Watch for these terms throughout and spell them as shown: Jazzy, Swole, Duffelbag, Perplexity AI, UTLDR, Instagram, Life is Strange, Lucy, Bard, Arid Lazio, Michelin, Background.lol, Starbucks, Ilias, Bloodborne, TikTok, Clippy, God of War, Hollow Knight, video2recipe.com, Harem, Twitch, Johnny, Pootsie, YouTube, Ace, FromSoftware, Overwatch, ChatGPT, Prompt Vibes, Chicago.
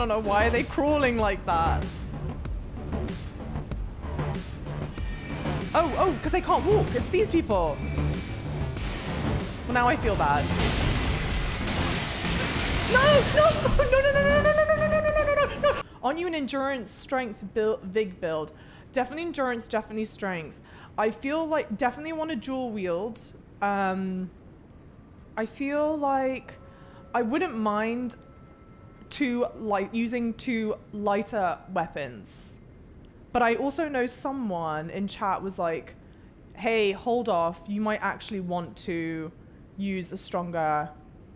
don't know why are they crawling like that. Oh, oh, because they can't walk. It's these people. Well, now I feel bad. No, no, no, no, no, no, no, no, no, no, no, no, no. On you an endurance, strength, build, vig build. Definitely endurance, definitely strength. I feel like definitely want to dual wield. I feel like I wouldn't mind using two lighter weapons. But I also know someone in chat was like, hey, hold off. You might actually want to use a stronger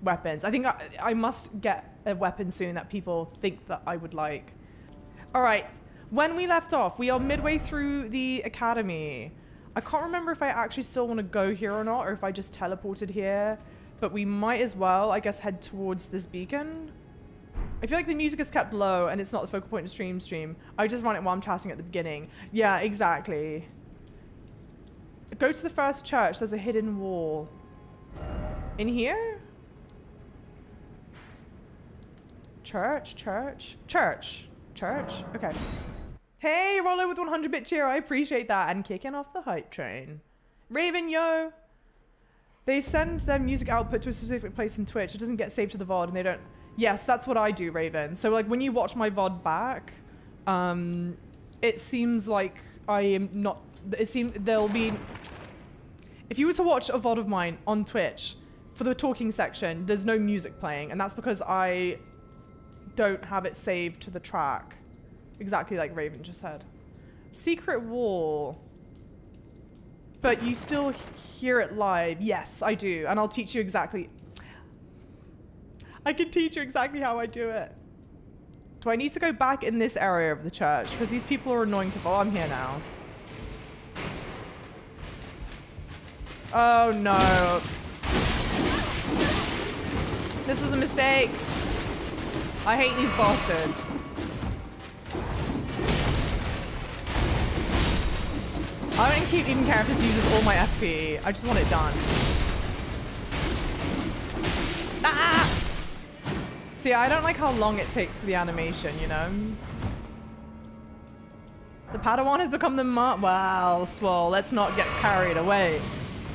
weapons. I think I must get a weapon soon that people think that I would like. All right. When we left off, we are midway through the academy. I can't remember if I actually still want to go here or not, or if I just teleported here. But we might as well, I guess, head towards this beacon. I feel like the music is kept low and it's not the focal point of stream. I just run it while I'm chatting at the beginning. Yeah, exactly. Go to the first church. There's a hidden wall. In here? Church. Okay. Hey, Rollo with 100-bit cheer. I appreciate that. And kicking off the hype train. Raven, yo. They send their music output to a specific place in Twitch. It doesn't get saved to the VOD and they don't... Yes, that's what I do, Raven. So, like, when you watch my VOD back, it seems like I am not... It seems there'll be... If you were to watch a VOD of mine on Twitch, for the talking section, there's no music playing. And that's because I don't have it saved to the track. Exactly like Raven just said. Secret wall. But you still hear it live. Yes, I do. And I'll teach you exactly... I can teach you exactly how I do it. Do I need to go back in this area of the church? Because these people are annoying to follow. I'm here now. Oh no. This was a mistake. I hate these bastards. I don't keep even care if this uses all my FP. I just want it done. Ah! See, I don't like how long it takes for the animation, you know? The Padawan has become the Wow, Swole, let's not get carried away.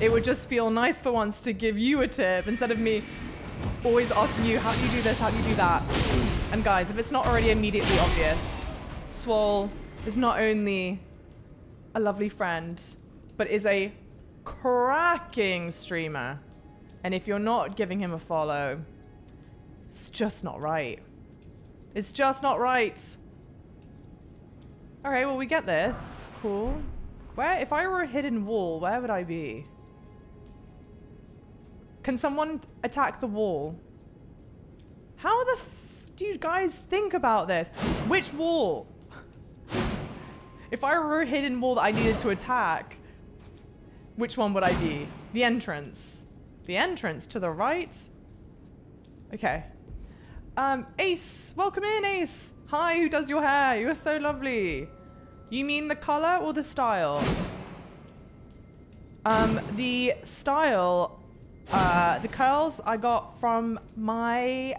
It would just feel nice for once to give you a tip instead of me always asking you, how do you do this, how do you do that? And guys, if it's not already immediately obvious, Swole is not only a lovely friend, but is a cracking streamer. And if you're not giving him a follow, it's just not right. It's just not right. All right, well, we get this. Cool. Where, if I were a hidden wall, where would I be? Can someone attack the wall? How the f do you guys think about this? Which wall? If I were a hidden wall that I needed to attack, which one would I be? The entrance. The entrance to the right? Okay. Ace, welcome in, Ace. Hi, who does your hair? You're so lovely. You mean the color or the style? The style, the curls I got from my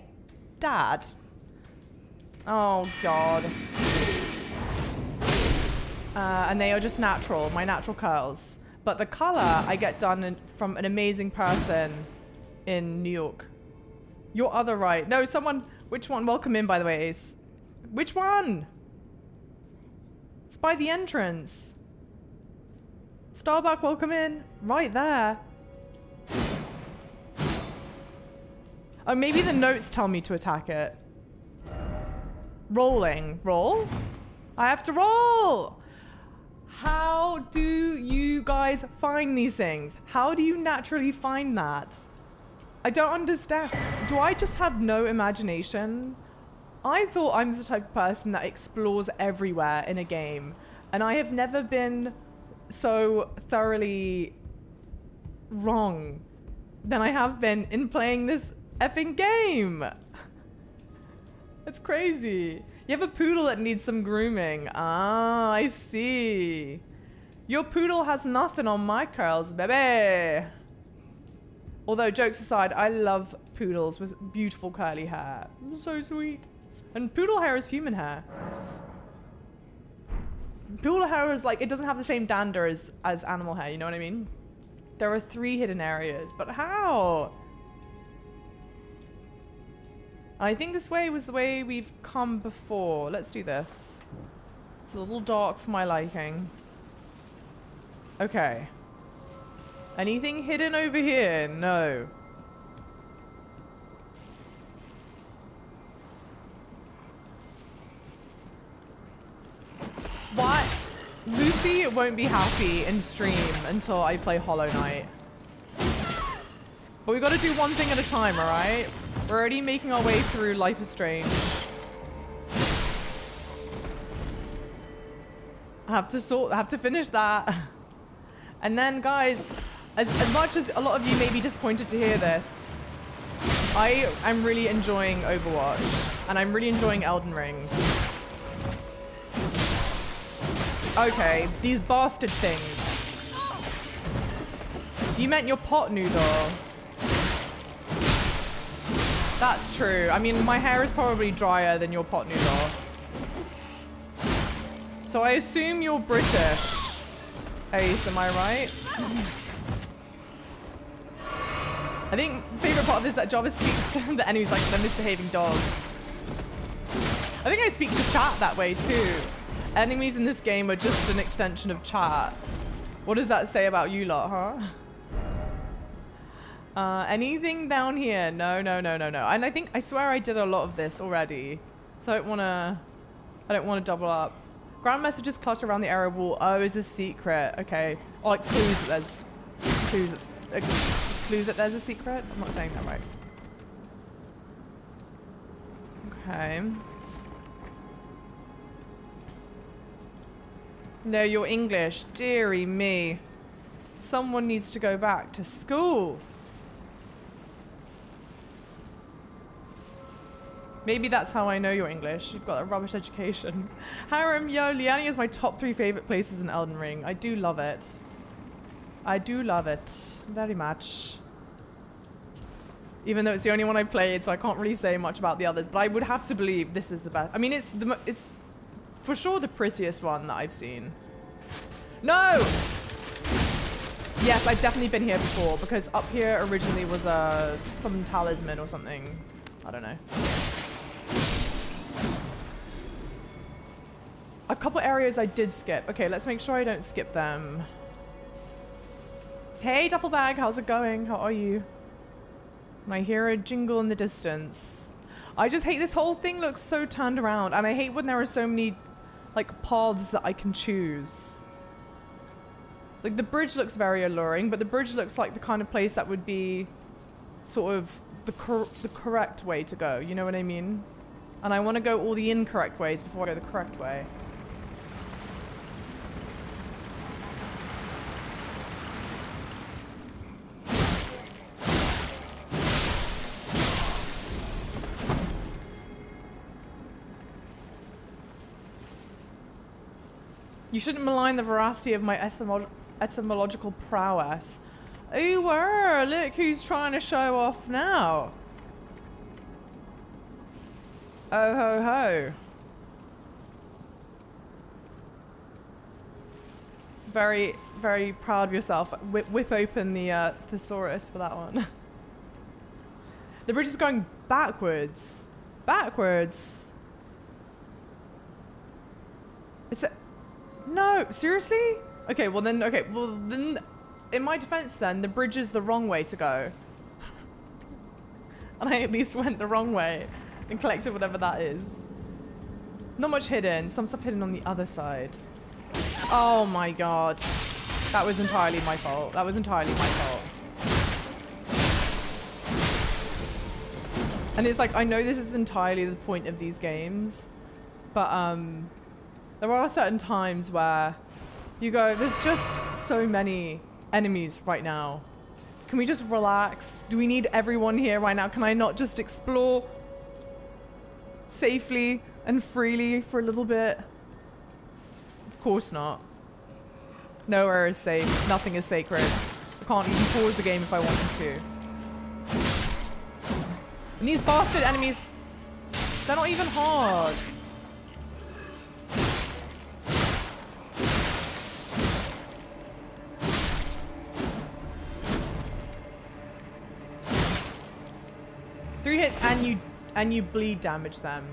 dad. Oh God. And they are just natural, my natural curls. But the color I get done from an amazing person in New York. Your other right. No, someone. Which one? Welcome in, by the way, Ace. Which one? It's by the entrance. Starbuck, welcome in. Right there. Oh, maybe the notes tell me to attack it. Rolling. Roll? I have to roll! How do you guys find these things? How do you naturally find that? I don't understand. Do I just have no imagination? I thought I'm the type of person that explores everywhere in a game, and I have never been so thoroughly wrong than I have been in playing this effing game. It's crazy. You have a poodle that needs some grooming. Ah, I see. Your poodle has nothing on my curls, baby. Although, jokes aside, I love poodles with beautiful curly hair. So sweet. And poodle hair is human hair. Poodle hair is like, it doesn't have the same dander as animal hair, you know what I mean? There are 3 hidden areas, but how? I think this way was the way we've come before. Let's do this. It's a little dark for my liking. Okay. Anything hidden over here? No. What? Lucy won't be happy in stream until I play Hollow Knight. But we gotta do one thing at a time, alright? We're already making our way through Life is Strange. I have to finish that. And then guys, as much as a lot of you may be disappointed to hear this, I am really enjoying Overwatch and I'm really enjoying Elden Ring. Okay, these bastard things. You meant your pot noodle. That's true. I mean, my hair is probably drier than your pot noodle. So I assume you're British. Ace, am I right? I think favorite part of this that Jarvis speaks the enemy's like the misbehaving dog. I think I speak to chat that way too. Enemies in this game are just an extension of chat. What does that say about you lot, huh? Anything down here? No, no, no, no, no. And I think, I swear I did a lot of this already. So I don't want to double up. Ground messages clutter around the area wall. Oh, is a secret. Okay. Or like clues that there's, clues that there's a secret? I'm not saying that right. Okay. No, you're English. Deary me. Someone needs to go back to school. Maybe that's how I know you're English. You've got a rubbish education. Harem, yo, Liani is my top 3 favorite places in Elden Ring. I do love it. I do love it. Very much. Even though it's the only one I played, so I can't really say much about the others. But I would have to believe this is the best. I mean, it's for sure the prettiest one that I've seen. No! Yes, I've definitely been here before because up here originally was some talisman or something. I don't know. A couple areas I did skip. Okay, let's make sure I don't skip them. Hey, Duffelbag, how's it going? How are you? And I hear a jingle in the distance. I just hate this whole thing looks so turned around and I hate when there are so many like paths that I can choose. Like the bridge looks very alluring, but the bridge looks like the kind of place that would be sort of the correct way to go, you know what I mean? And I want to go all the incorrect ways before I go the correct way. You shouldn't malign the veracity of my etymological prowess. Ooh, whoa, look who's trying to show off now. Oh, ho, ho. It's very, very proud of yourself. Whip open the thesaurus for that one. The bridge is going backwards. Backwards. It's a... No, seriously? Okay, well then, in my defense then, the bridge is the wrong way to go. And I at least went the wrong way and collected whatever that is. Not much hidden, some stuff hidden on the other side. Oh my god. That was entirely my fault. That was entirely my fault. And it's like, I know this is entirely the point of these games, but there are certain times where you go, there's just so many enemies right now. Can we just relax? Do we need everyone here right now? Can I not just explore safely and freely for a little bit? Of course not. Nowhere is safe. Nothing is sacred. I can't even pause the game if I wanted to. And these bastard enemies... They're not even hard. Three hits and you bleed damage them.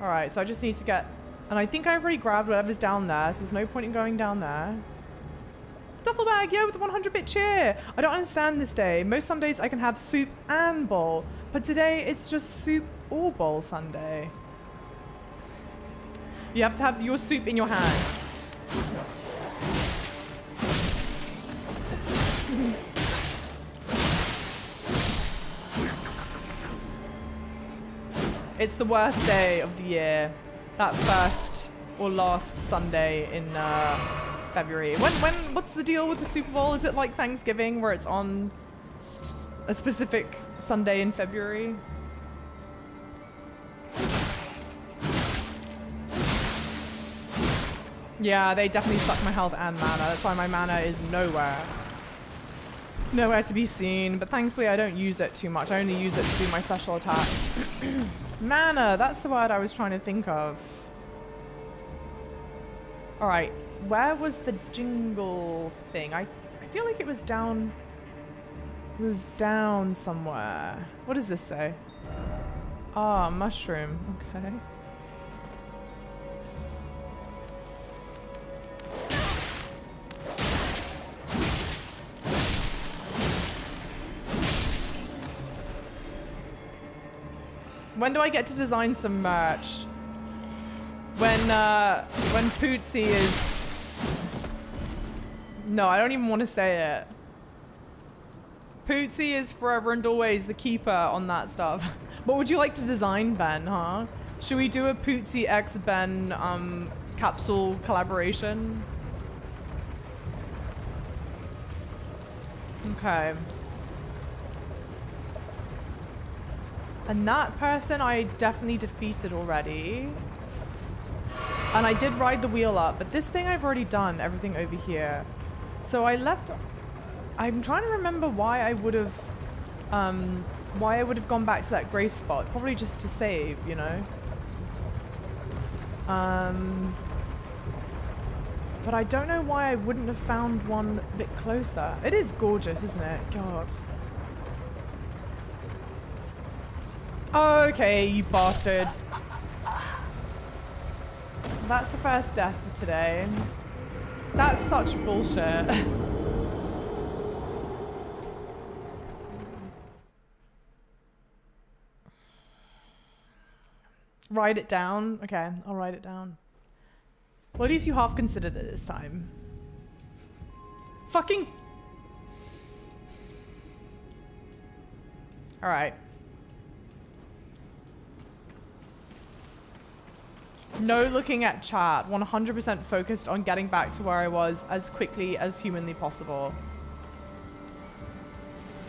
All right, so I just need to get, and I think I already grabbed whatever's down there, so there's no point in going down there. Duffelbag, yo, with the 100 bit cheer. I don't understand this day. Most Sundays I can have soup and bowl, but today it's just soup or bowl Sunday. You have to have your soup in your hands. It's the worst day of the year. That first or last Sunday in February. What's the deal with the Super Bowl? Is it like Thanksgiving where it's on a specific Sunday in February? Yeah, they definitely suck my health and mana. That's why my mana is nowhere. Nowhere to be seen, but thankfully I don't use it too much. I only use it to do my special attack. Mana, that's the word I was trying to think of. All right, where was the jingle thing? I feel like it was down. It was down somewhere. What does this say? Ah, mushroom, okay. When do I get to design some merch? When Pootsie is... No, I don't even want to say it. Pootsie is forever and always the keeper on that stuff. What would you like to design, Ben, huh? Should we do a Pootsie x Ben capsule collaboration? Okay. And that person I definitely defeated already. And I did ride the wheel up, but this thing I've already done, everything over here. So I left, I'm trying to remember why I would have gone back to that gray spot. Probably just to save, you know? But I don't know why I wouldn't have found one a bit closer. It is gorgeous, isn't it? God. Okay, you bastards. That's the first death for today. That's such bullshit. Write it down? Okay, I'll write it down. Well, at least you half considered it this time. Fucking... All right. No looking at chat, 100% focused on getting back to where I was as quickly as humanly possible.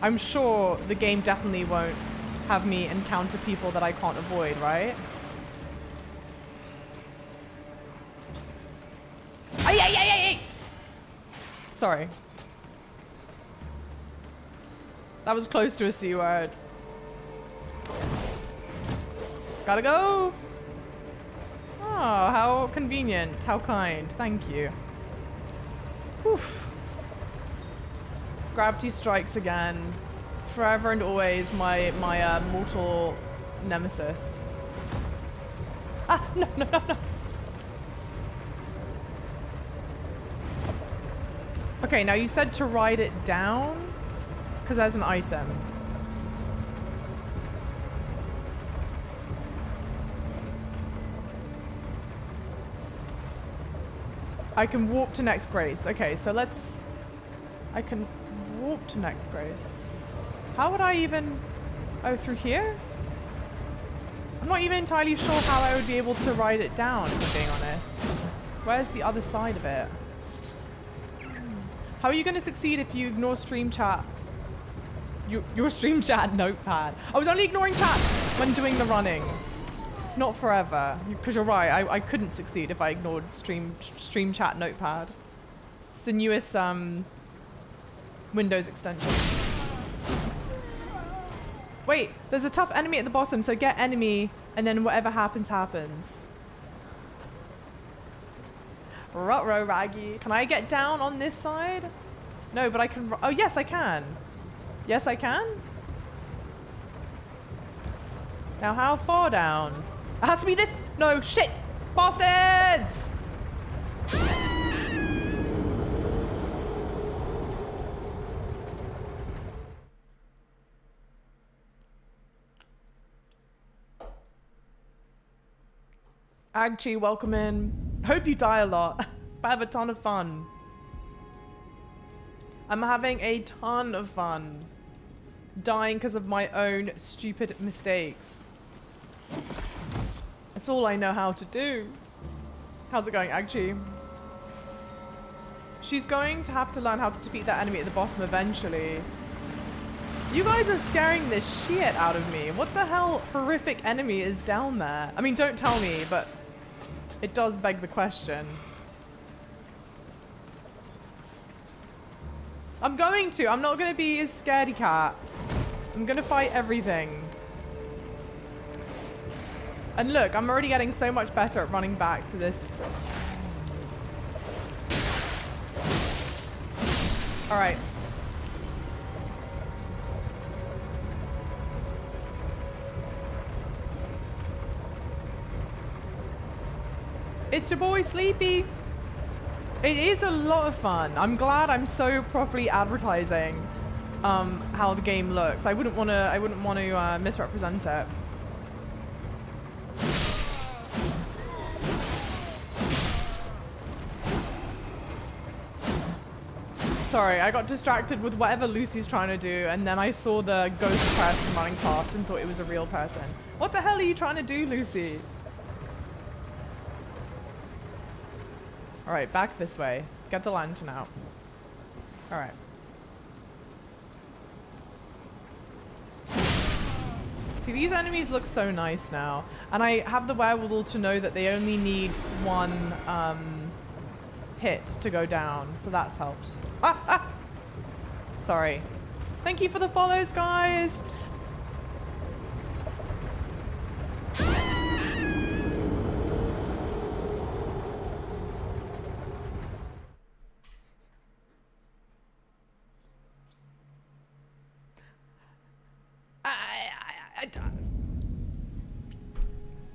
I'm sure the game definitely won't have me encounter people that I can't avoid, right? Ay, ay, ay, ay, ay. Sorry. That was close to a C word. Gotta go. Oh, how convenient, how kind, thank you. Oof. Gravity strikes again. Forever and always my mortal nemesis. Ah, no, no, no, no. Okay, now you said to ride it down, because there's an item. I can walk to next grace. Okay, so let's... I can walk to next grace. How would I even... Oh, through here? I'm not even entirely sure how I would be able to ride it down, if I'm being honest. Where's the other side of it? How are you going to succeed if you ignore stream chat? Your stream chat notepad. I was only ignoring chat when doing the running. Not forever, because you're right, I couldn't succeed if I ignored stream chat notepad. It's the newest Windows extension. Wait, there's a tough enemy at the bottom, so get enemy and then whatever happens, happens. Ruh-roh, Raggy. Can I get down on this side? No, but I can. Oh, yes, I can. Yes, I can. Now, how far down? It has to be this. No, shit. Bastards! Agchi, welcome in. Hope you die a lot, but have a ton of fun. I'm having a ton of fun. Dying because of my own stupid mistakes. That's all I know how to do. How's it going, Agchi? She's going to have to learn how to defeat that enemy at the bottom eventually. You guys are scaring the shit out of me. What the hell horrific enemy is down there? I mean, don't tell me, but it does beg the question. I'm going to. I'm not going to be a scaredy cat. I'm going to fight everything. And look, I'm already getting so much better at running back to this. All right. It's your boy Sleepy. It is a lot of fun. I'm glad I'm so properly advertising how the game looks. I wouldn't want to misrepresent it. Sorry, I got distracted with whatever Lucy's trying to do, and then I saw the ghost person running past and thought it was a real person. What the hell are you trying to do, Lucy? All right, back this way. Get the lantern out. All right. See, these enemies look so nice now. And I have the wherewithal to know that they only need one hit to go down. So that's helped. Ah, ah! Sorry. Thank you for the follows, guys.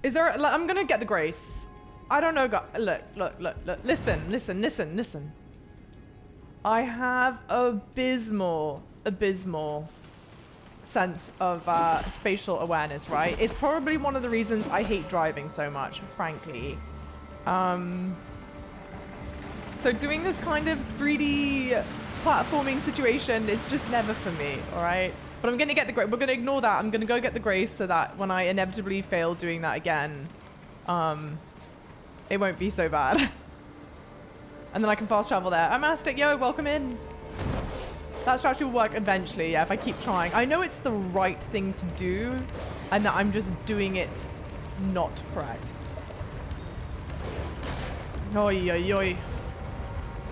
Is there, like, I'm gonna get the grace. I don't know, God. Look, listen. I have abysmal sense of spatial awareness, right? It's probably one of the reasons I hate driving so much, frankly. So doing this kind of 3D platforming situation is just never for me, all right? But I'm going to get the grace. We're going to ignore that. I'm going to go get the grace so that when I inevitably fail doing that again, it won't be so bad. And then I can fast travel there. I'm Astic. Yo, welcome in. That strategy will work eventually, yeah, if I keep trying. I know it's the right thing to do and that I'm just doing it not correct. Oi, oi, oi.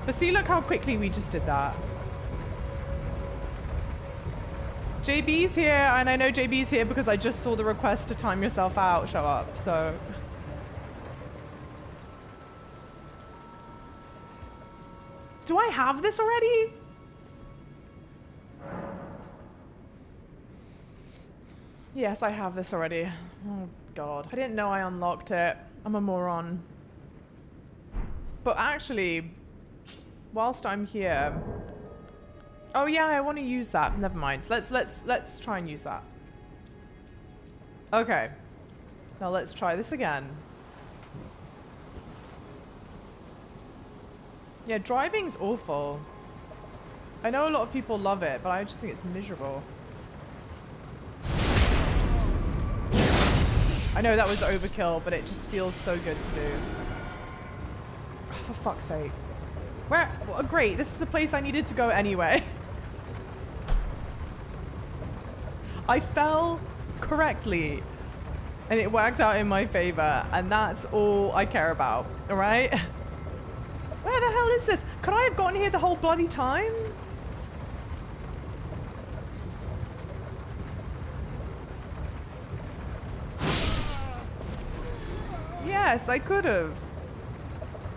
But see, look how quickly we just did that. JB's here, and I know JB's here because I just saw the request to time yourself out show up, so. Do I have this already? Yes, I have this already. Oh, God. I didn't know I unlocked it. I'm a moron. But actually, whilst I'm here, oh yeah, I want to use that. Never mind. Let's try and use that. Okay. Now let's try this again. Yeah, driving's awful. I know a lot of people love it, but I just think it's miserable. I know that was overkill, but it just feels so good to do. Oh, for fuck's sake. Where? Well, great, this is the place I needed to go anyway. I fell correctly and it worked out in my favor, and that's all I care about, all right? Where the hell is this? Could I have gotten here the whole bloody time? Yes, I could have.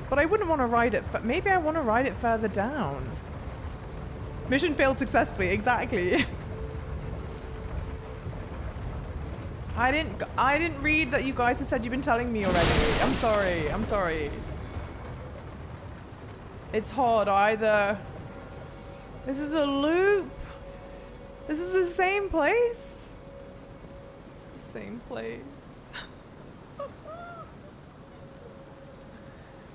But I wouldn't want to ride it. Maybe I want to ride it further down. Mission failed successfully. Exactly. I didn't read that you guys had said you've been telling me already. I'm sorry. I'm sorry. It's hard. Either. This is a loop. This is the same place. It's the same place.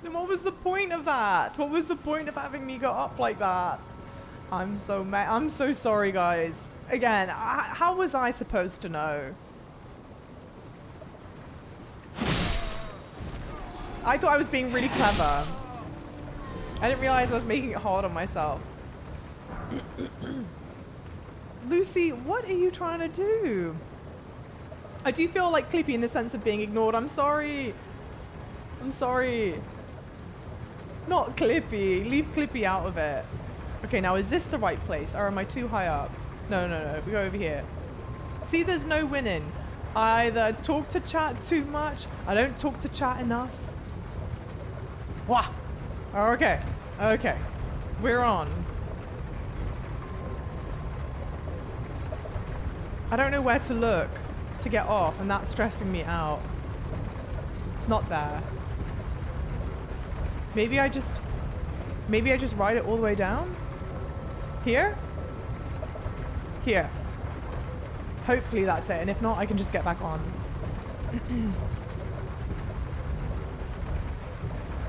Then what was the point of that? What was the point of having me go up like that? I'm so mad. I'm so sorry, guys. Again, how was I supposed to know? I thought I was being really clever. I didn't realize I was making it hard on myself. Lucy, what are you trying to do? I do feel like Clippy in the sense of being ignored. I'm sorry. I'm sorry. Not Clippy. Leave Clippy out of it. Okay, now is this the right place or am I too high up? No, no, no. We go over here. See, there's no winning. I either talk to chat too much. I don't talk to chat enough. Wah! Okay. Okay. We're on. I don't know where to look to get off and that's stressing me out. Not there. Maybe I just ride it all the way down? Here? Here. Hopefully that's it, and if not, I can just get back on.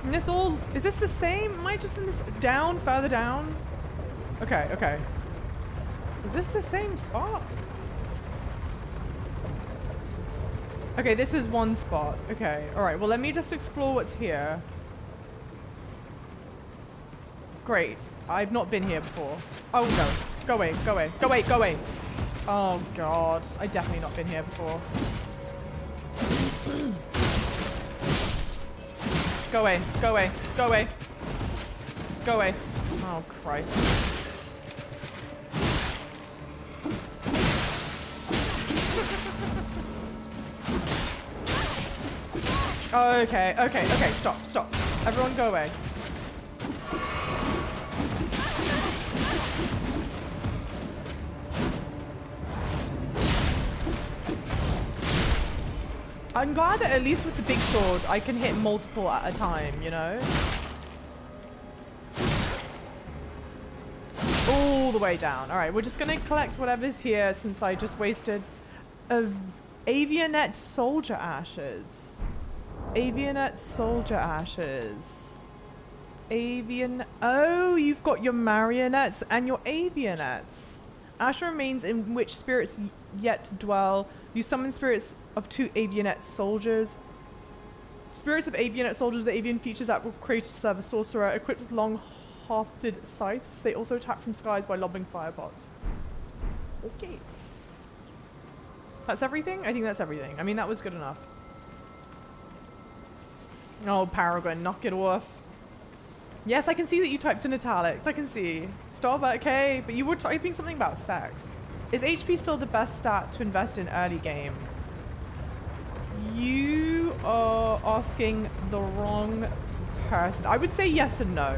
And this all, is this the same? Am I just in this, down, further down? Okay, okay. Is this the same spot? Okay, this is one spot. Okay, all right, well, let me just explore what's here. Great. I've not been here before. Oh, no. Go away. Go away. Go away. Go away. Oh, God. I've definitely not been here before. Go away. Go away. Go away. Go away. Oh, Christ. Okay. Okay. Okay. Stop. Stop. Everyone go away. I'm glad that at least with the big sword, I can hit multiple at a time, you know? All the way down. All right, we're just gonna collect whatever's here since I just wasted Avianet soldier ashes. Avianet soldier ashes. Avian, oh, you've got your marionettes and your avianets. Ash remains in which spirits yet dwell. You summon spirits of two Avianet soldiers. Spirits of Avianet soldiers, the Avian features that were created to serve a sorcerer, equipped with long-hafted scythes. They also attack from skies by lobbing firebots. Okay. That's everything? I think that's everything. I mean, that was good enough. Oh, Paragren, knock it off. Yes, I can see that you typed in italics. I can see. Starbucks, okay. But you were typing something about sex. Is HP still the best stat to invest in early game? You are asking the wrong person. I would say yes and no,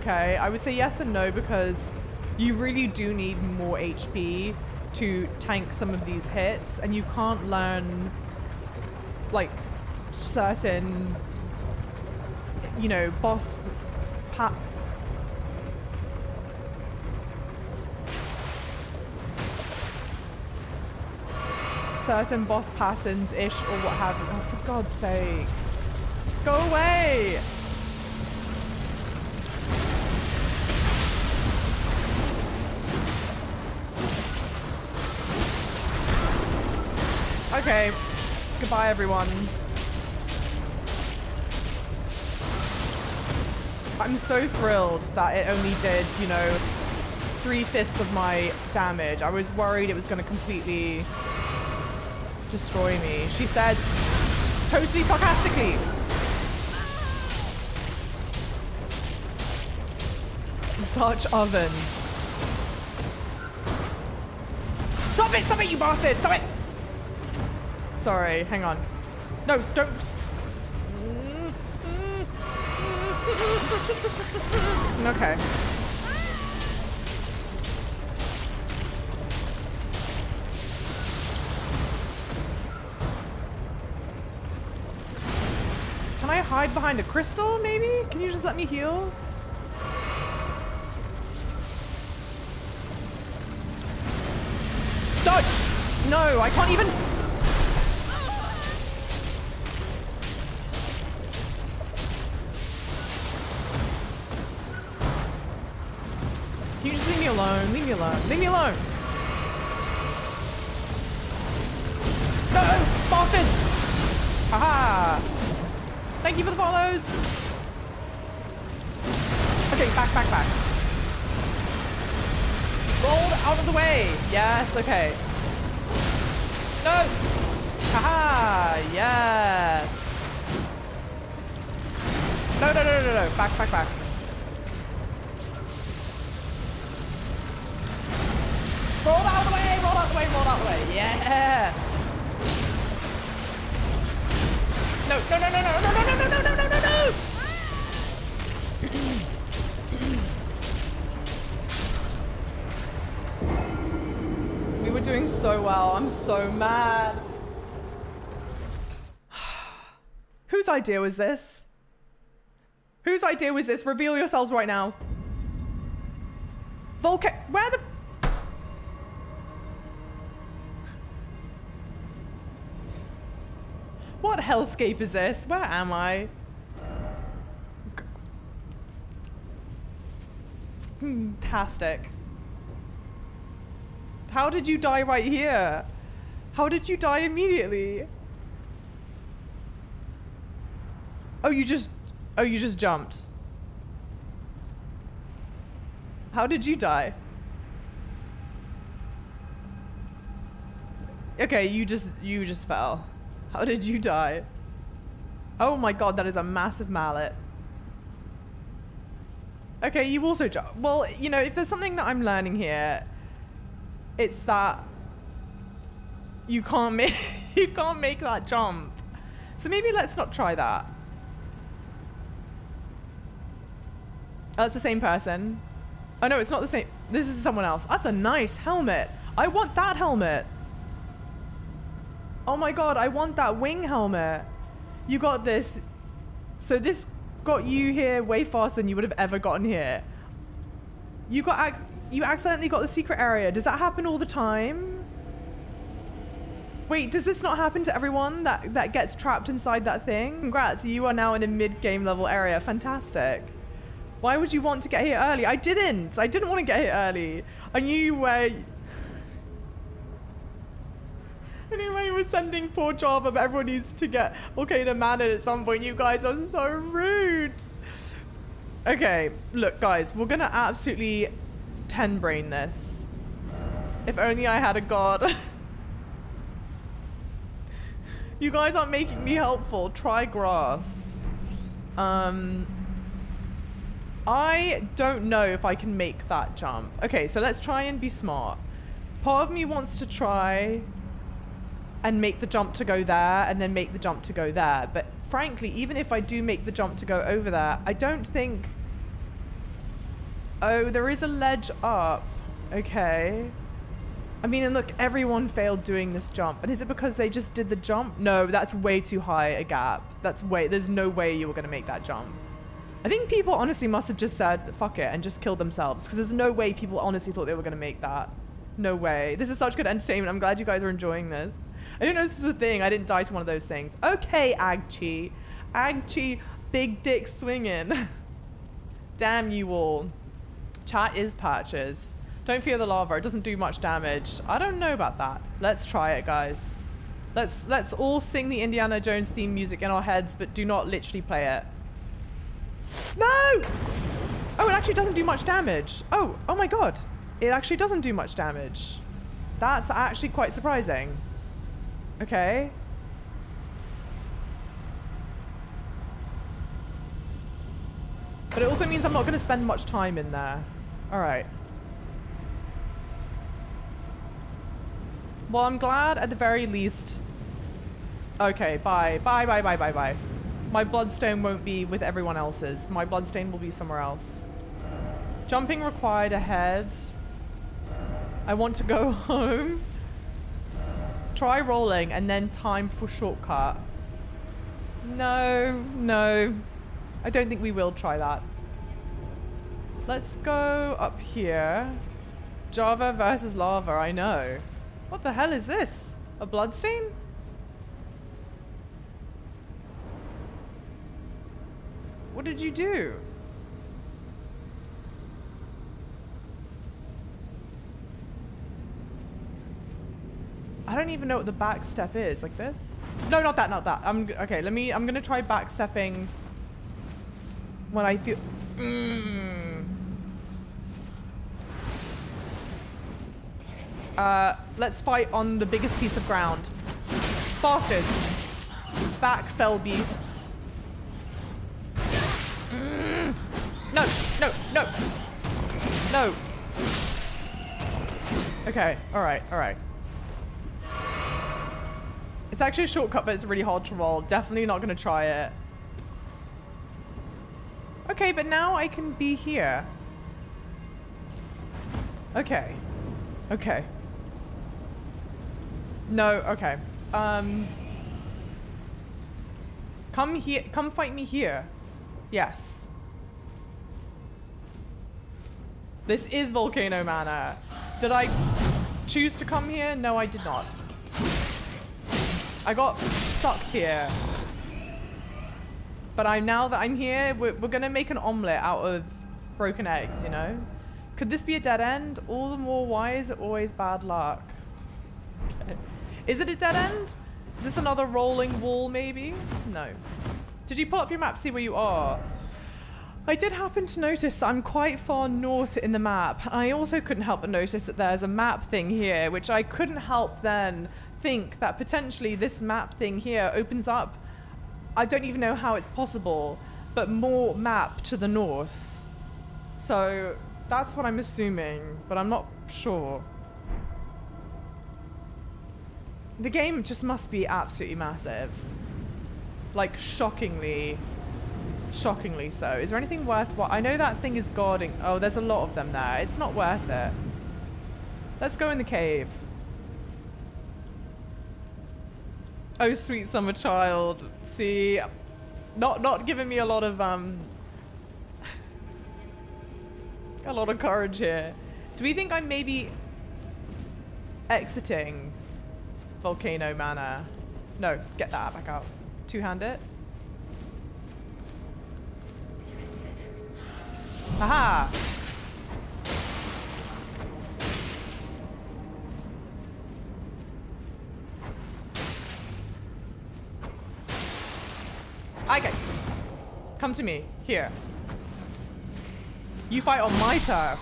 okay? I would say yes and no because you really do need more HP to tank some of these hits and you can't learn like certain, you know, boss pat. Certain boss patterns-ish or what have you. Oh, for God's sake. Go away! Okay. Goodbye, everyone. I'm so thrilled that it only did, you know, 3/5 of my damage. I was worried it was going to completely destroy me. She said, totally sarcastically. Dutch oven. Stop it, you bastard! Stop it! Sorry, hang on. No, don't. Okay. Can I hide behind a crystal, maybe? Can you just let me heal? Dodge! No, I can't even... Alone, leave me alone, leave me alone! No! Bastards! Haha! Thank you for the follows! Okay, back, back, back. Roll out of the way! Yes, okay. No! Haha! Yes! No, no, no, no, no, back, back, back. Roll out of the way, roll out of the way, roll out of the way. Yes! No, no, no, no, no, no, no, no, no, no, no, no, no! We were doing so well. I'm so mad. Whose idea was this? Whose idea was this? Reveal yourselves right now. Where the... What hellscape is this? Where am I? Fantastic. How did you die right here? How did you die immediately? Oh, you just jumped. How did you die? Okay, you just fell. How did you die? Oh my god, that is a massive mallet. Okay, you also jumped. Well, you know, if there's something that I'm learning here, it's that you can't make you can't make that jump. So maybe let's not try that. Oh, that's the same person. Oh no, it's not the same. This is someone else. That's a nice helmet. I want that helmet. Oh my god, I want that wing helmet. You got this. So this got you here way faster than you would have ever gotten here. You accidentally got the secret area. Does that happen all the time? Wait, does this not happen to everyone that gets trapped inside that thing? Congrats, you are now in a mid-game level area. Fantastic. Why would you want to get here early? I didn't. I didn't want to get here early. I knew where... Anyway, we're sending poor Java, but everyone needs to get Volcano Manor at some point. You guys are so rude. Okay, look, guys, we're going to absolutely 10-brain this. If only I had a god. You guys aren't making me helpful. Try grass. I don't know if I can make that jump. Okay, so let's try and be smart. Part of me wants to try... and make the jump to go there, and then make the jump to go there. But frankly, even if I do make the jump to go over there, I don't think... Oh, there is a ledge up. Okay. I mean, and look, everyone failed doing this jump. And is it because they just did the jump? No, that's way too high a gap. That's way... There's no way you were going to make that jump. I think people honestly must have just said, fuck it, and just killed themselves. Because there's no way people honestly thought they were going to make that. No way. This is such good entertainment. I'm glad you guys are enjoying this. I didn't know this was a thing. I didn't die to one of those things. Okay, Agchi. Agchi, big dick swinging. Damn you all. Chat is patches. Don't fear the lava. It doesn't do much damage. I don't know about that. Let's try it, guys. Let's all sing the Indiana Jones theme music in our heads, but do not literally play it. No! Oh, it actually doesn't do much damage. Oh, oh my god. It actually doesn't do much damage. That's actually quite surprising. Okay. But it also means I'm not going to spend much time in there. All right. Well, I'm glad at the very least. Okay, bye. Bye, bye, bye, bye, bye. My bloodstone won't be with everyone else's. My bloodstone will be somewhere else. Jumping required ahead. I want to go home. Try rolling and then time for shortcut. No, no. I don't think we will try that. Let's go up here. Java versus lava, I know. What the hell is this? A bloodstain? What did you do? I don't even know what the back step is. Like this? No, not that, not that. Okay, I'm gonna try backstepping when I feel... Let's fight on the biggest piece of ground. Bastards. Back fell beasts. No, no, no. No. Okay, all right, all right. It's actually a shortcut, but it's really hard to roll. Definitely not gonna try it. Okay, but now I can be here. Okay. Okay. No, okay. Come here, come fight me here. Yes. This is Volcano Manor. Did I choose to come here? No, I did not. I got sucked here. But now that I'm here, we're gonna make an omelette out of broken eggs, you know? Could this be a dead end? All the more why is it always bad luck? Okay. Is it a dead end? Is this another rolling wall maybe? No. Did you pull up your map to see where you are? I did happen to notice I'm quite far north in the map. I also couldn't help but notice that there's a map thing here, which I couldn't help then think that potentially this map thing here opens up, I don't even know how it's possible, but more map to the north. So that's what I'm assuming, but I'm not sure. The game just must be absolutely massive. Like shockingly, shockingly so. Is there anything worthwhile? I know that thing is guarding, oh, there's a lot of them there. It's not worth it. Let's go in the cave. Oh, sweet summer child. See, not giving me a lot of a lot of courage here. Do we think I'm maybe exiting Volcano Manor? No, get that back up. Two-hand it. Aha! Okay, come to me, here. You fight on my turf.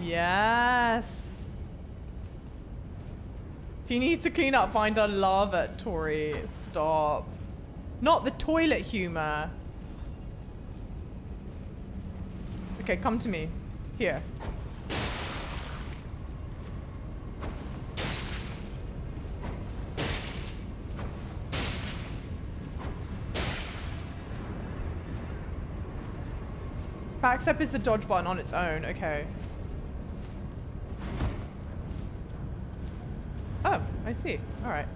Yes. If you need to clean up, find a lava, Tori, stop. Not the toilet humor. Okay, come to me, here. Backstep is the dodge button on its own, okay. Oh, I see, all right.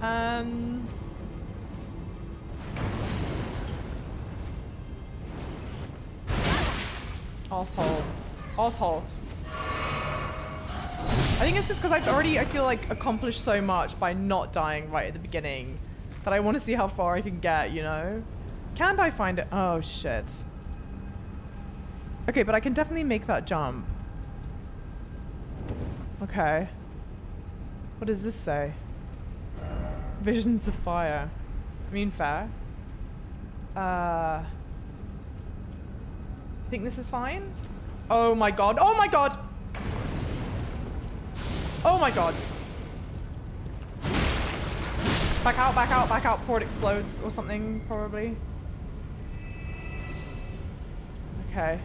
Asshole, asshole. I think it's just because I've already, I feel like, accomplished so much by not dying right at the beginning that I want to see how far I can get, you know? Can't I find it? Oh, shit. Okay, but I can definitely make that jump. Okay. What does this say? Visions of fire. I mean, fair. I think this is fine. Oh my god. Oh my god! Oh my god. Back out, back out, back out before it explodes or something, probably. Okay.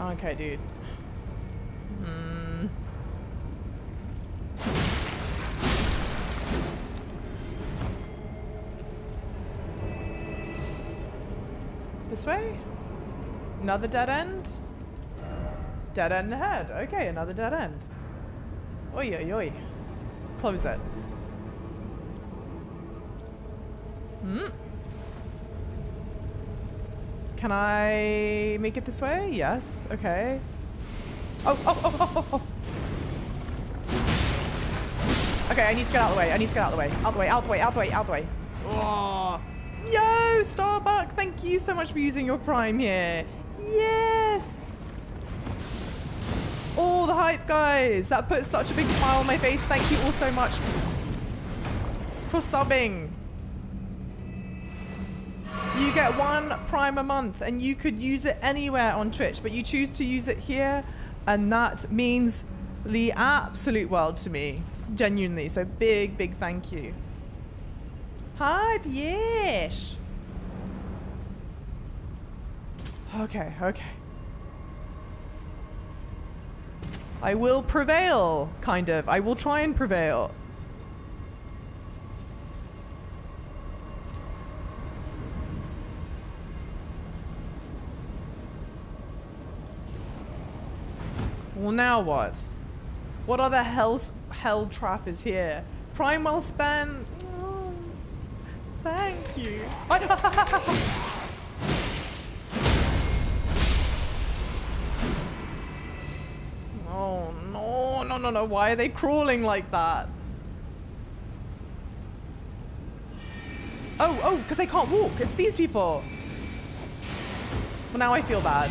Okay, dude. This way? Another dead end? Dead end ahead. Okay, another dead end. Oi, oi, oi. Close it. Hmm. Can I make it this way? Yes. Okay. Oh, oh, oh, oh, oh. Okay, I need to get out of the way. I need to get out of the way. Out the way, out the way, out the way, out the way. Oh. Yo, Starbucks, thank you so much for using your Prime here. Yes. Oh, the hype, guys. That put such a big smile on my face. Thank you all so much for subbing. You get one Prime a month and you could use it anywhere on Twitch, but you choose to use it here, and that means the absolute world to me, genuinely. So big, big thank you. Hi, yes. Okay, okay. I will prevail, kind of. I will try and prevail. Well, now what? What other hell trap is here? Prime well spent. Oh, thank you. Oh no, no, no, no. Why are they crawling like that? Oh, oh, because they can't walk. It's these people. Well, now I feel bad.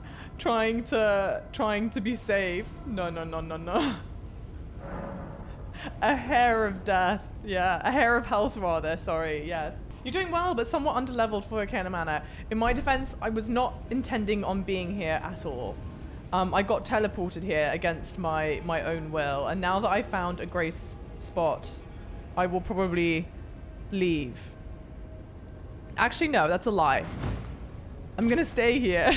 trying to be safe. No, no, no, no, no. A hair of death. Yeah, a hair of health rather, sorry, yes. You're doing well, but somewhat underleveled for Volcano Manor. In my defense, I was not intending on being here at all. I got teleported here against my own will, and now that I found a grace spot, I will probably leave. Actually, no, that's a lie. I'm gonna stay here.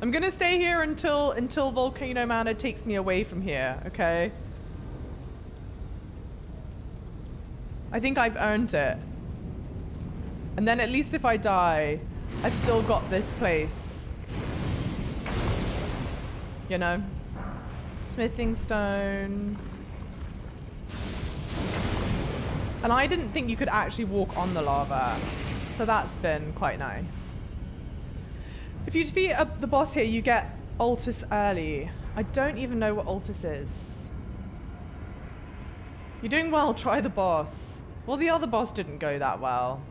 I'm gonna stay here until Volcano Manor takes me away from here, okay? I think I've earned it. And then at least if I die, I've still got this place. You know? Smithing stone. And I didn't think you could actually walk on the lava. So that's been quite nice. If you defeat the boss here, you get Altus early. I don't even know what Altus is. You're doing well, try the boss. Well, the other boss didn't go that well.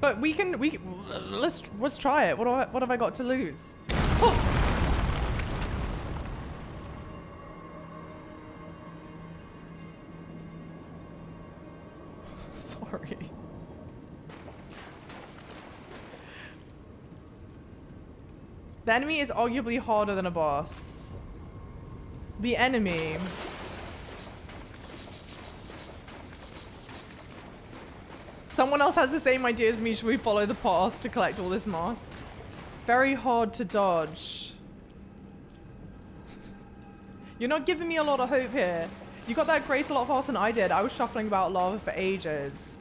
But let's try it. What have I got to lose? Oh! Sorry. The enemy is arguably harder than a boss. The enemy. Someone else has the same idea as me. Should we follow the path to collect all this moss? Very hard to dodge. You're not giving me a lot of hope here. You got that grace a lot faster than I did. I was shuffling about lava for ages.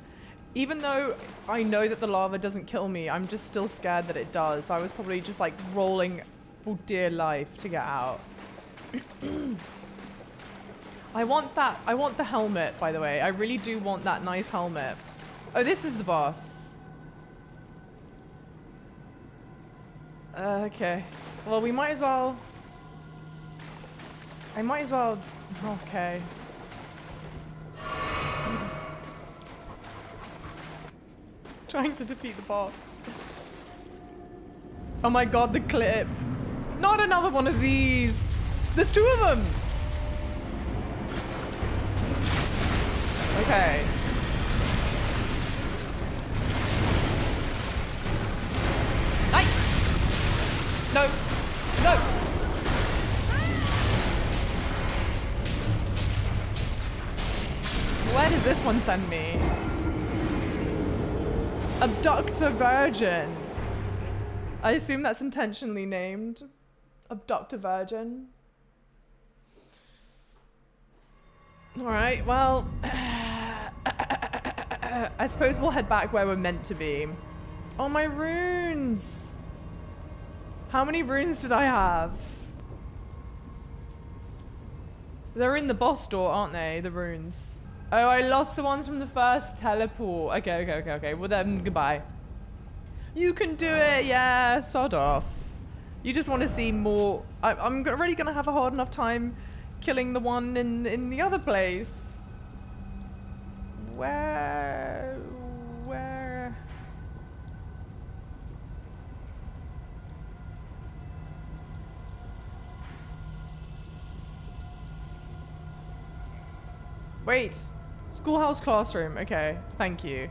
Even though I know that the lava doesn't kill me, I'm just still scared that it does. So I was probably just like rolling for dear life to get out. I want the helmet, by the way. I really do want that nice helmet. Oh, this is the boss. Okay. Well, we might as well. I might as well. Okay. Trying to defeat the boss. Oh my God, the clip. Not another one of these. There's two of them. Okay. Aye. No. Where does this one send me? Abductor Virgin. I assume that's intentionally named. Abductor Virgin. Alright, well... I suppose we'll head back where we're meant to be. Oh, my runes! How many runes did I have? They're in the boss door, aren't they? The runes. Oh, I lost the ones from the first teleport. Okay, okay, okay, okay. Well then, goodbye. You can do it! Yeah, sod off. You just want to see more... I'm really going to have a hard enough time killing the one in the other place. Where? Wait, schoolhouse classroom. Okay, thank you.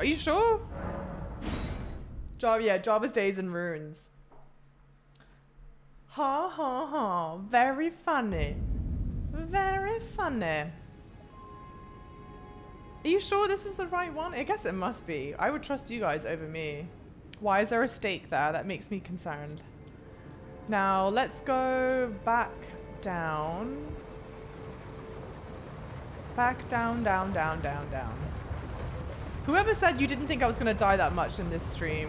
Are you sure? Yeah, Java's Days and Runes. Ha ha ha, very funny. Very funny. Are you sure this is the right one? I guess it must be. I would trust you guys over me. Why is there a stake there? That makes me concerned. Now, let's go back down. Back down, down, down, down, down. Whoever said you didn't think I was going to die that much in this stream,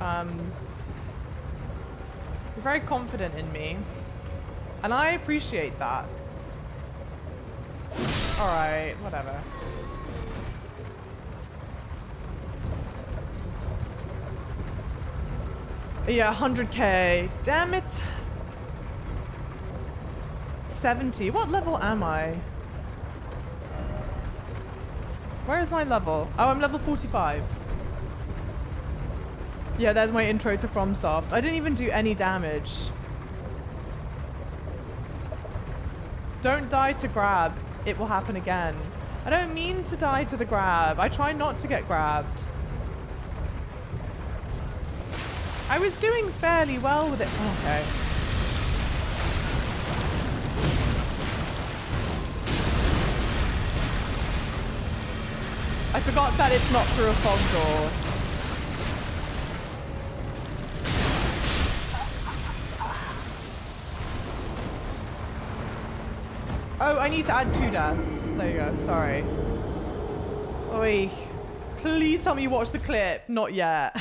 you're very confident in me. And I appreciate that. Alright, whatever. Yeah, 100k. Damn it. 70. What level am I? Where is my level? Oh, I'm level 45. Yeah, there's my intro to FromSoft. I didn't even do any damage. Don't die to grab. It will happen again. I don't mean to die to the grab. I try not to get grabbed. I was doing fairly well with it. Okay. I forgot that it's not through a fog door. Oh, I need to add 2 deaths. There you go. Sorry. Oi. Please tell me you watched the clip. Not yet.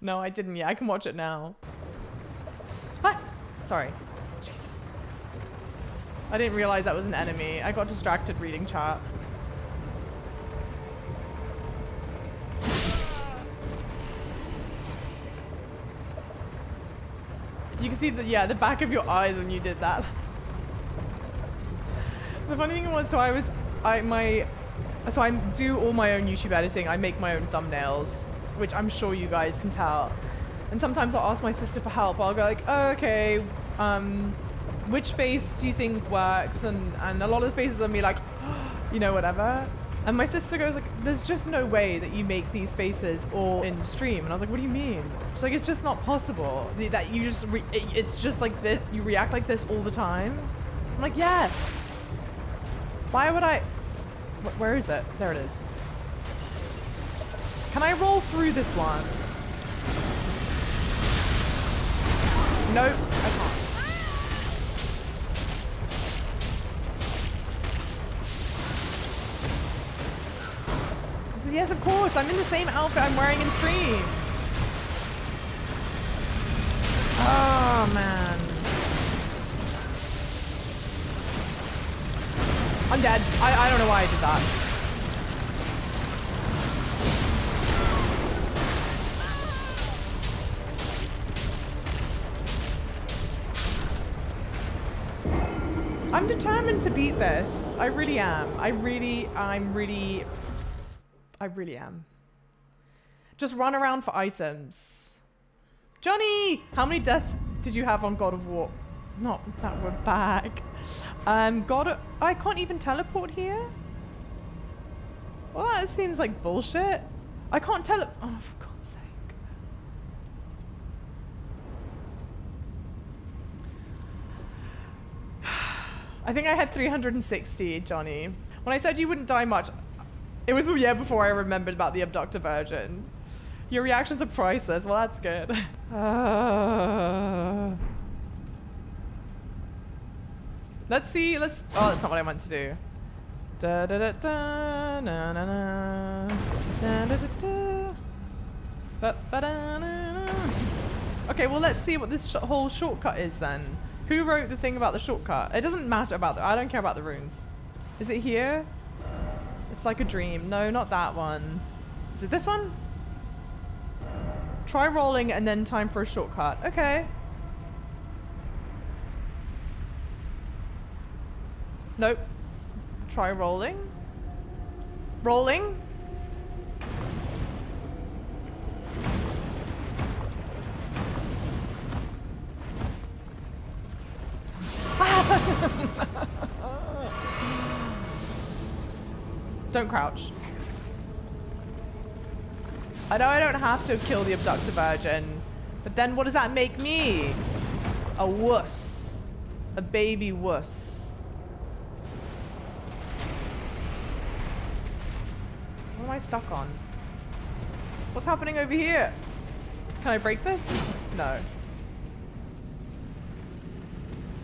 No, I didn't yet. I can watch it now. Ah! Sorry. Jesus. I didn't realize that was an enemy. I got distracted reading chat. You can see the, yeah, the back of your eyes when you did that. The funny thing was, so I do all my own YouTube editing. I make my own thumbnails, which I'm sure you guys can tell. And sometimes I'll ask my sister for help. I'll go like, oh, okay, which face do you think works? And a lot of the faces are me like, oh, you know, whatever. And my sister goes like, there's just no way that you make these faces all in stream. And I was like, what do you mean? She's like, it's just not possible. That you just, it's just like this, you react like this all the time. I'm like, yes. Why would I, where is it? There it is. Can I roll through this one? Nope, I can't. Yes, of course. I'm in the same outfit I'm wearing in stream. Oh, man. I'm dead. I don't know why I did that. I'm determined to beat this. I really am. I really am. Just run around for items. Johnny! How many deaths did you have on God of War? Not that we're back. I can't even teleport here? Well, that seems like bullshit. I can't teleport. Oh, for God's sake. I think I had 360, Johnny. When I said you wouldn't die much, it was a year before I remembered about the Abductor Virgin. Your reactions are priceless. Well, that's good. Let's see. Let's. Oh, that's not what I meant to do. Da da da da na na na da da da ba ba da na. Okay, well, let's see what this whole shortcut is then. Who wrote the thing about the shortcut? It doesn't matter about the. I don't care about the runes. Is it here? It's like a dream. No, not that one. Is it this one? Try rolling and then time for a shortcut. Okay. Nope. Try rolling. Rolling. Don't crouch. I know I don't have to kill the Abductor Virgin, but then what does that make me? A wuss. A baby wuss. What am I stuck on? What's happening over here? Can I break this? No.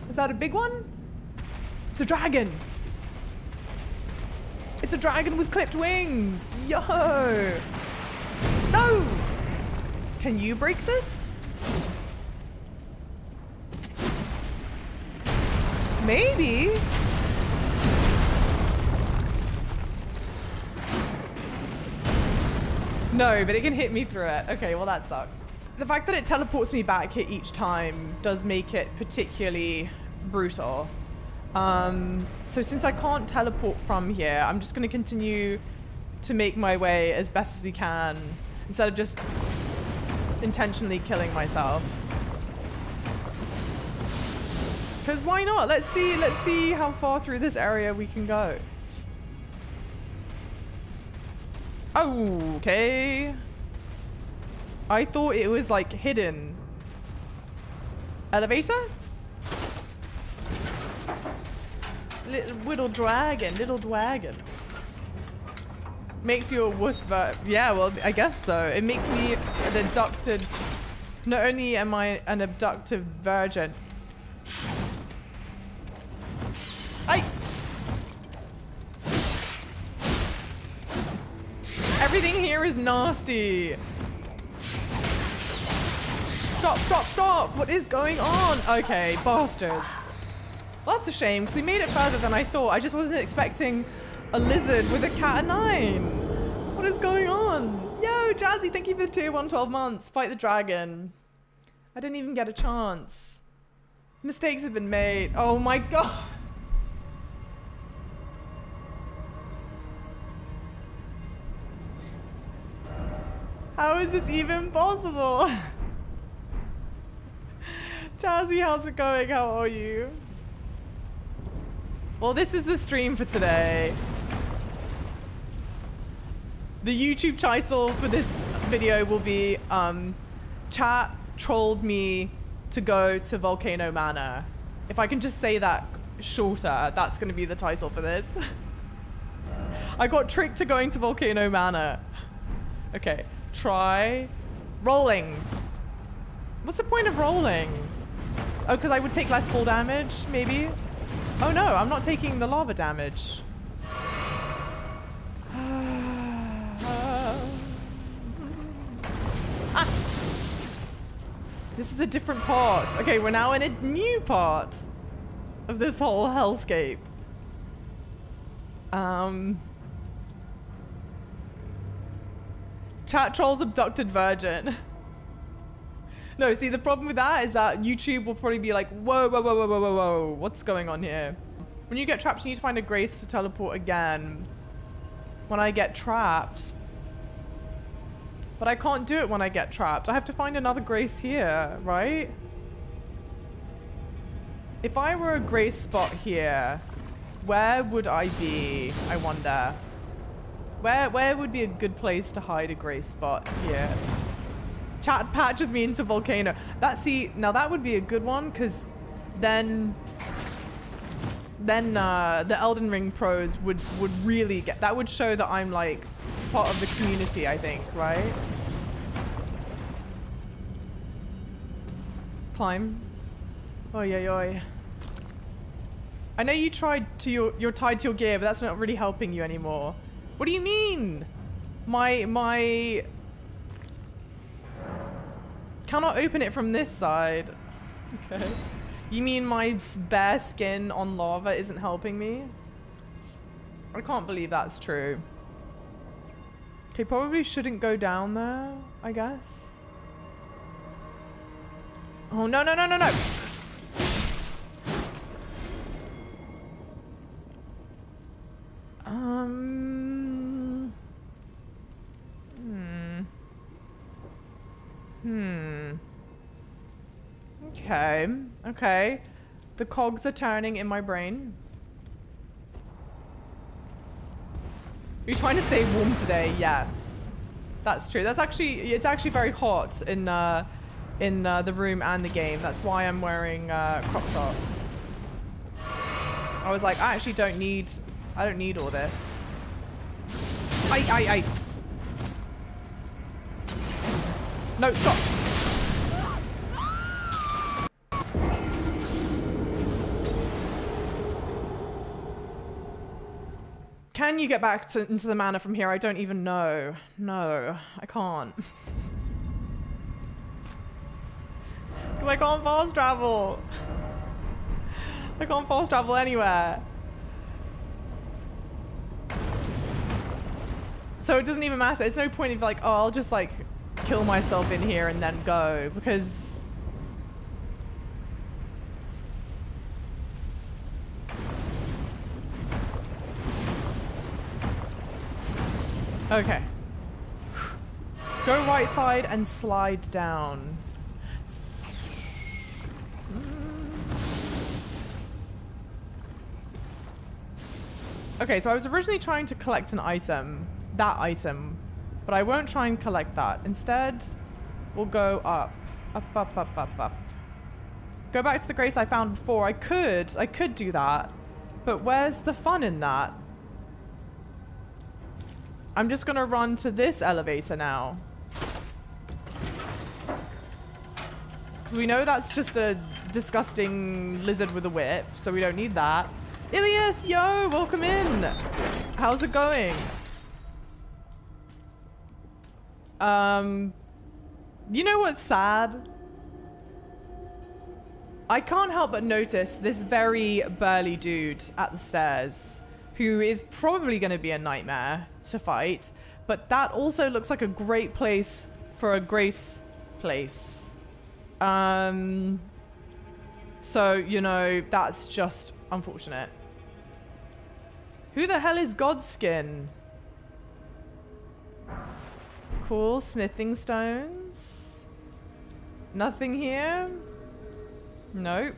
Is that a big one? It's a dragon! It's a dragon with clipped wings! Yo! No! Can you break this? Maybe. No, but it can hit me through it. Okay, well that sucks. The fact that it teleports me back here each time does make it particularly brutal. So since I can't teleport from here, I'm just gonna continue to make my way as best as we can, instead of just intentionally killing myself. Because why not? Let's see how far through this area we can go. Okay. I thought it was like hidden. Elevator? Little dragon, little dragon. Makes you a wuss, but yeah, well, I guess so. It makes me an abducted. Not only am I an abducted virgin. I. Everything here is nasty. Stop, stop, stop. What is going on? Okay, bastards. Well, that's a shame, because we made it further than I thought. I just wasn't expecting a lizard with a cat-o'-nine. What is going on? Yo, Jazzy, thank you for the tier 112 months. Fight the dragon. I didn't even get a chance. Mistakes have been made. Oh my god. How is this even possible? Jazzy, how's it going? How are you? Well, this is the stream for today. The YouTube title for this video will be Chat trolled me to go to Volcano Manor. If I can just say that shorter, that's going to be the title for this. I got tricked to going to Volcano Manor. Okay, try rolling. What's the point of rolling? Oh, because I would take less fall damage, maybe? Oh no, I'm not taking the lava damage. Ah. This is a different part. Okay, we're now in a new part of this whole hellscape. Chat trolls abducted virgin. No, see, the problem with that is that YouTube will probably be like, whoa, whoa, whoa, whoa, whoa, whoa, whoa, what's going on here? When you get trapped, you need to find a grace to teleport again. When I get trapped. But I can't do it when I get trapped. I have to find another grace here, right? If I were a grace spot here, where would I be, I wonder? Where would be a good place to hide a grace spot here? Chat patches me into Volcano. That, see, now that would be a good one, because then then the Elden Ring pros would really get that. Would show that I'm like part of the community, I think, right? Climb. Oy, oy, oy. I know you tried to you're tied to your gear, but that's not really helping you anymore. What do you mean? My cannot open it from this side. Okay. You mean my bare skin on lava isn't helping me? I can't believe that's true. Okay, probably shouldn't go down there, I guess. Oh, no, no, no, no, no. Okay. Okay. The cogs are turning in my brain. Are you trying to stay warm today? Yes. That's true. That's actually, it's actually very hot in the room and the game. That's why I'm wearing crop top. I was like, I actually don't need, I don't need all this. I. No, stop. Can you get back to, into the manor from here? I don't even know. No, I can't. Because I can't fast travel. I can't fast travel anywhere. So it doesn't even matter. It's no point if like, oh, I'll just like kill myself in here and then go, because okay. Go right side and slide down. Okay, so I was originally trying to collect an item, that item, but I won't try and collect that. Instead, we'll go up, up, up, up, up, up. Go back to the grace I found before. I could do that, but where's the fun in that? I'm just gonna run to this elevator now. Because we know that's just a disgusting lizard with a whip, so we don't need that. Ilias, yo, welcome in. How's it going? You know what's sad? I can't help but notice this very burly dude at the stairs, who is probably going to be a nightmare to fight, but that also looks like a great place for a grace place. So, you know, that's just unfortunate. Who the hell is Godskin? Cool, smithing stones. Nothing here. Nope.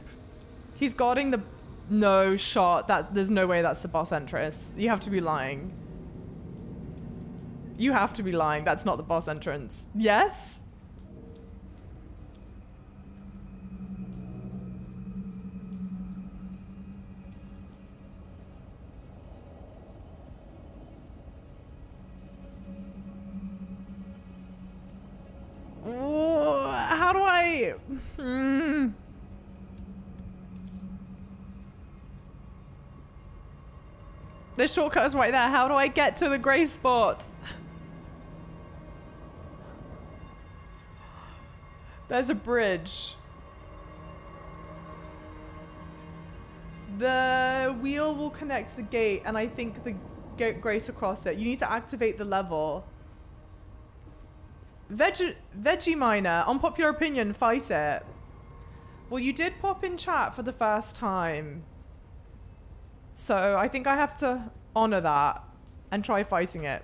He's guarding the... No shot. That there's no way that's the boss entrance. You have to be lying. You have to be lying. That's not the boss entrance. Yes? Oh, how do I... The shortcut is right there. How do I get to the grey spot? There's a bridge. The wheel will connect the gate, and I think the grace across it. You need to activate the level. Veggie miner, unpopular opinion, fight it. Well, you did pop in chat for the first time. So I think I have to honor that and try fighting it.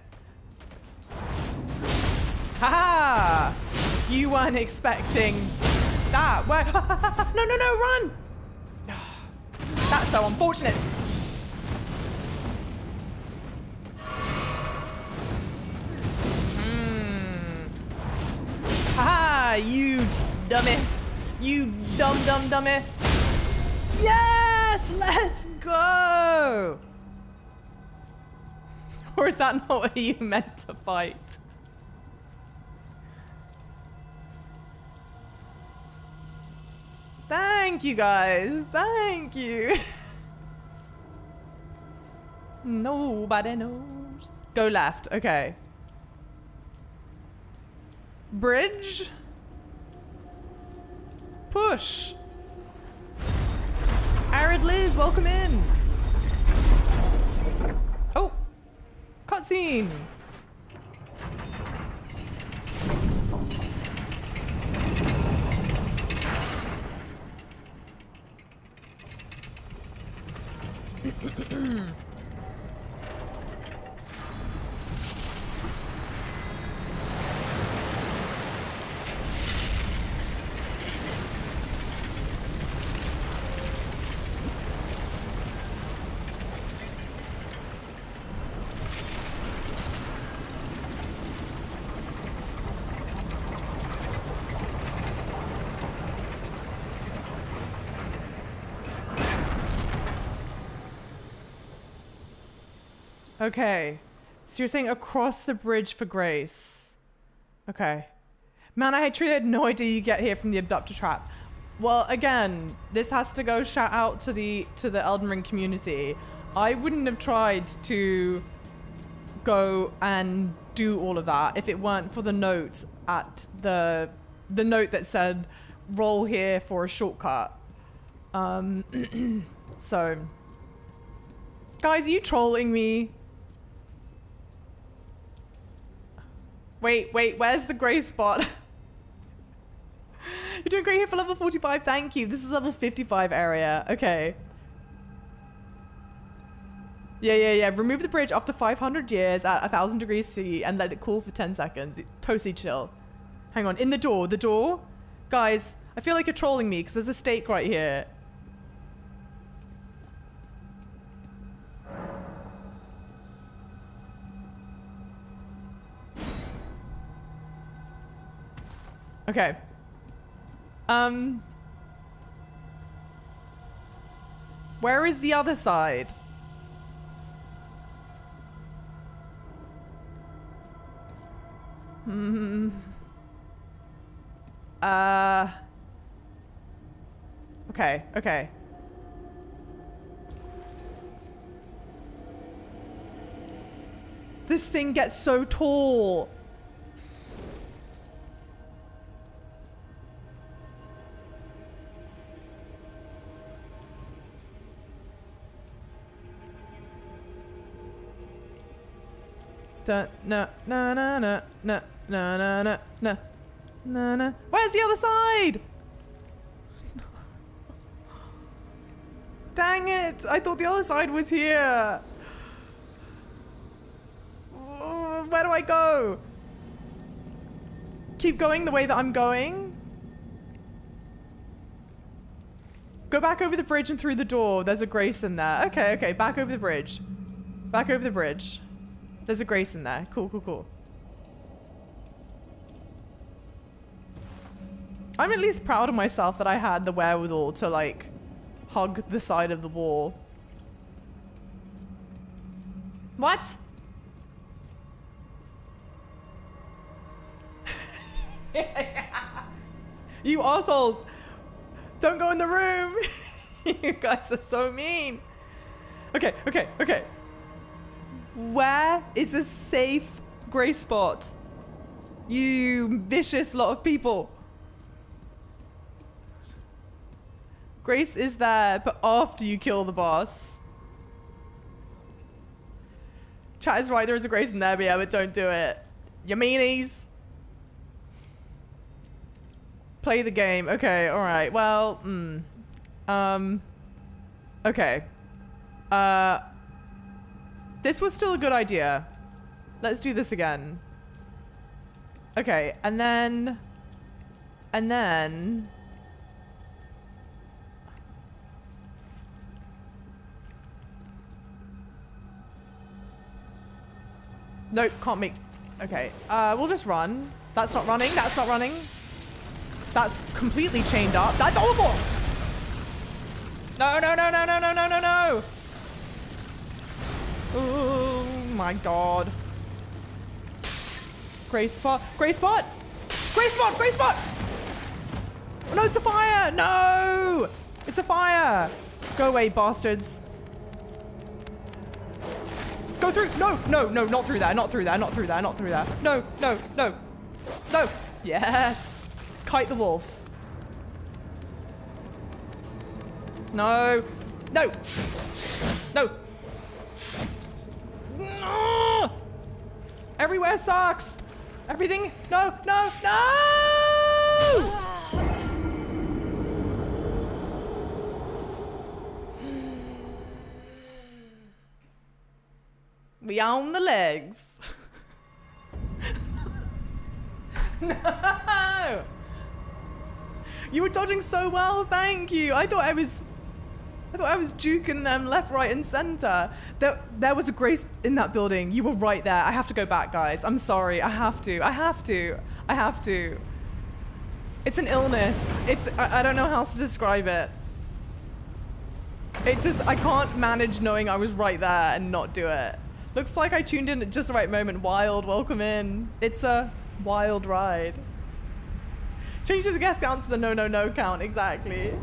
Haha! You weren't expecting that. Where? No, no, no, run! That's so unfortunate. Haha! You dummy! You dumb, dummy! Yeah! Yes, let's go! Or is that not what you meant to fight? Thank you guys, thank you! Nobody knows. Go left, okay. Bridge? Push! Arid Liz, welcome in! Oh! Cutscene! Okay, so you're saying across the bridge for Grace. Okay. Man, I truly had no idea you get here from the abductor trap. Well, again, this has to go shout out to the Elden Ring community. I wouldn't have tried to go and do all of that if it weren't for the note at the note that said, roll here for a shortcut. So, guys, are you trolling me? Wait, wait, where's the grey spot? You're doing great here for level 45, thank you. This is level 55 area, okay. Yeah. Remove the bridge after 500 years at 1,000 degrees C and let it cool for 10 seconds. Totally chill. Hang on, in the door? Guys, I feel like you're trolling me because there's a stake right here. Okay. Where is the other side? Okay. This thing gets so tall. No. Where's the other side? Dang it! I thought the other side was here. Oh, where do I go? Keep going the way that I'm going. Go back over the bridge and through the door. There's a grace in there. Okay. Back over the bridge. Back over the bridge. There's a grace in there. Cool. I'm at least proud of myself that I had the wherewithal to, like, hug the side of the wall. What? You assholes! Don't go in the room! You guys are so mean! Okay. Where is a safe grey spot? You vicious lot of people. Grace is there, but after you kill the boss. Chat is right, there is a grace in there, but yeah, but don't do it. You meanies. Play the game. Okay, alright. Well, okay. This was still a good idea. Let's do this again. Okay, and then nope, can't make. Okay, we'll just run. That's not running. That's completely chained up. That's awful. No! Oh my god. Gray spot. Gray spot! Gray spot! Gray spot! Oh, no, it's a fire! No! It's a fire! Go away, bastards. Go through! No, not through that, not through that. No. Yes! Kite the wolf. No! No! Everywhere sucks! Everything! No! We own the legs. No! You were dodging so well, thank you. I thought I was juking them left, right, and center. There was a grace in that building. You were right there. I have to go back, guys. I'm sorry. I have to. It's an illness. I don't know how else to describe it. I can't manage knowing I was right there and not do it. Looks like I tuned in at just the right moment. Wild, welcome in. It's a wild ride. Change the death count to the no count, exactly.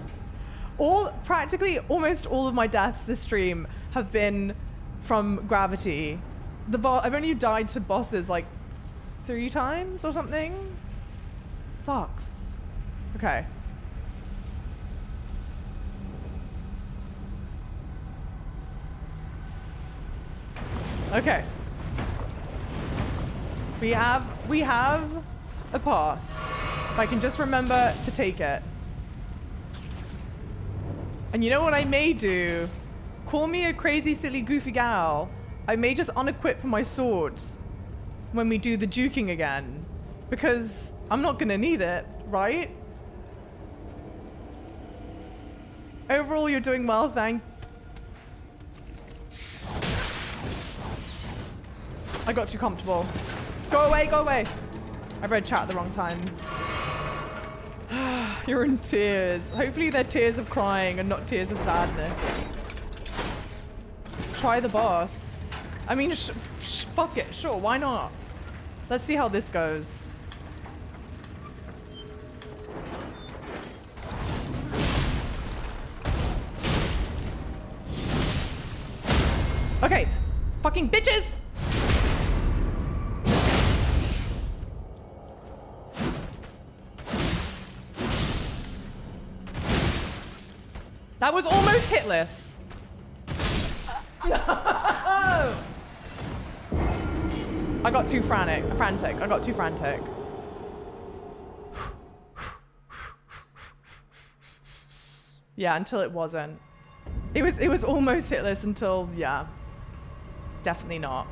Almost all of my deaths this stream have been from gravity. I've only died to bosses like 3 times or something. It sucks. Okay. Okay. We have a path. If I can just remember to take it. And you know what I may do? Call me a crazy, silly, goofy gal. I may just unequip my swords when we do the juking again. Because I'm not gonna need it, right? Overall, you're doing well, thank... I got too comfortable. Go away, go away! I read chat at the wrong time. You're in tears. Hopefully they're tears of crying and not tears of sadness. Try the boss. I mean, fuck it. Sure, why not? Let's see how this goes. Okay. Fucking bitches! That was almost hitless. No! I got too frantic. I got too frantic. Yeah, until it wasn't. It was almost hitless until, yeah. Definitely not.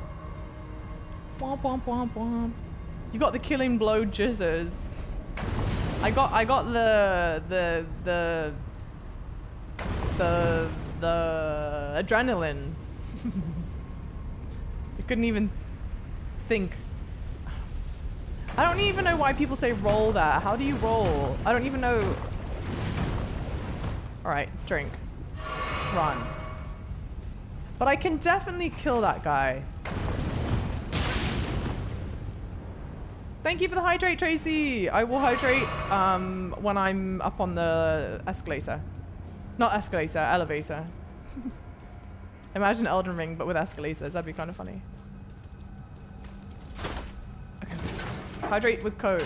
Womp womp womp womp. You got the killing blow jizzers. I got the adrenaline. I couldn't even think. I don't even know why people say roll that. How do you roll? I don't even know. All right, drink, run. But I can definitely kill that guy. Thank you for the hydrate, Tracy. I will hydrate when I'm up on the escalator. Not escalator, elevator. Imagine Elden Ring, but with escalators. That'd be kind of funny. Okay. Hydrate with Coke.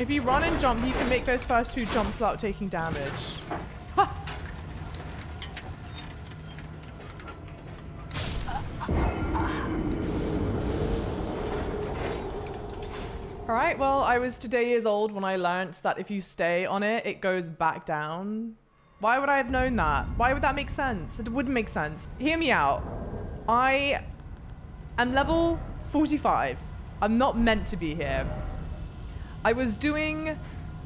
If you run and jump, you can make those first 2 jumps without taking damage. Ha! All right, well, I was today years old when I learned that if you stay on it, it goes back down. Why would I have known that? Why would that make sense? It wouldn't make sense. Hear me out. I am level 45. I'm not meant to be here. I was doing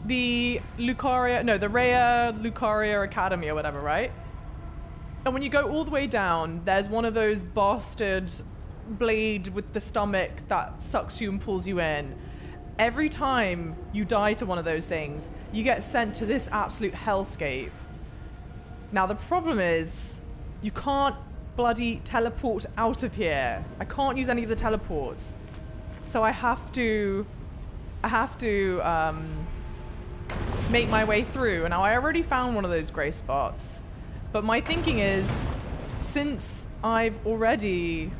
the Raya Lucaria Academy or whatever, right? And when you go all the way down, there's one of those bastard blade with the stomach that sucks you and pulls you in. Every time you die to one of those things, you get sent to this absolute hellscape. Now, the problem is you can't bloody teleport out of here. I can't use any of the teleports. So I have to make my way through. And now I already found one of those gray spots. But my thinking is, since I've already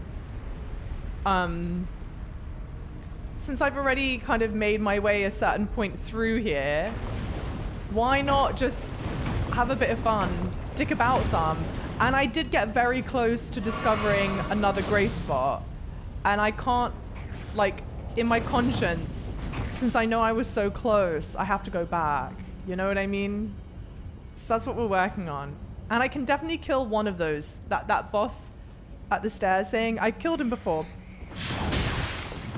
kind of made my way a certain point through here, why not just have a bit of fun, dick about some? And I did get very close to discovering another grey spot. And I can't, like, in my conscience, since I know I was so close, I have to go back. You know what I mean? So that's what we're working on. And I can definitely kill one of those, that boss at the stairs thing. I killed him before.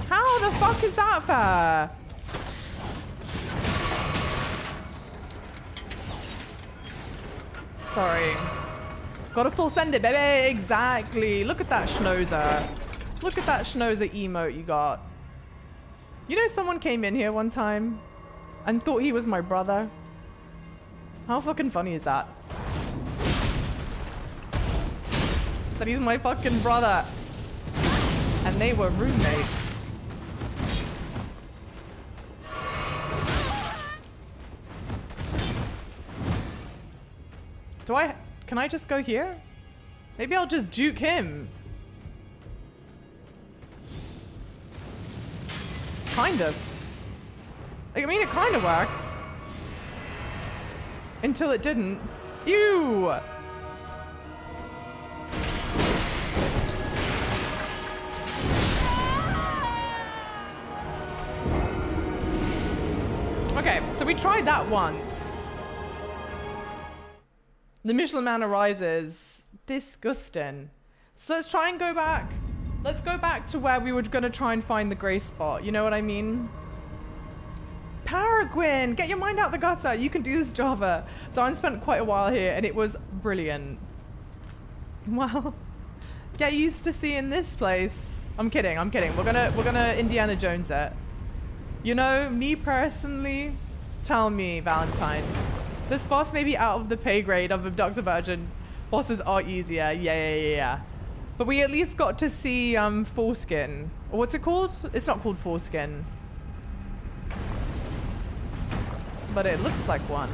How the fuck is that fair? Sorry. Gotta full send it, baby. Exactly. Look at that schnozer. Look at that schnozer emote you got. You know, someone came in here one time and thought he was my brother. How fucking funny is that? That he's my fucking brother. And they were roommates. Can I just go here? Maybe I'll just juke him. Kind of. Like, I mean, it kind of worked. Until it didn't. Ew! Okay, so we tried that once. The Michelin Man arises. Disgusting. So let's try and go back. Let's go back to where we were gonna try and find the grey spot. You know what I mean? Paragren, get your mind out the gutter. You can do this, Java. So I spent quite a while here and it was brilliant. Well, get used to seeing this place. I'm kidding, I'm kidding. We're gonna Indiana Jones it. You know, me personally, tell me, Valentine. This boss may be out of the pay grade of Abductor Virgin. Bosses are easier. Yeah. But we at least got to see Foreskin. Or what's it called? It's not called Foreskin. But it looks like one.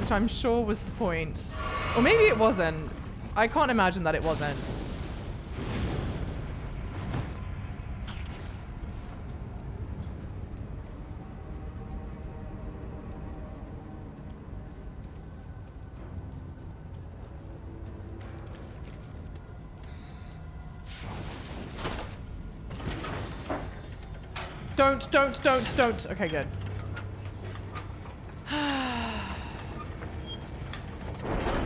Which I'm sure was the point. Or maybe it wasn't. I can't imagine that it wasn't. Don't. Okay, good.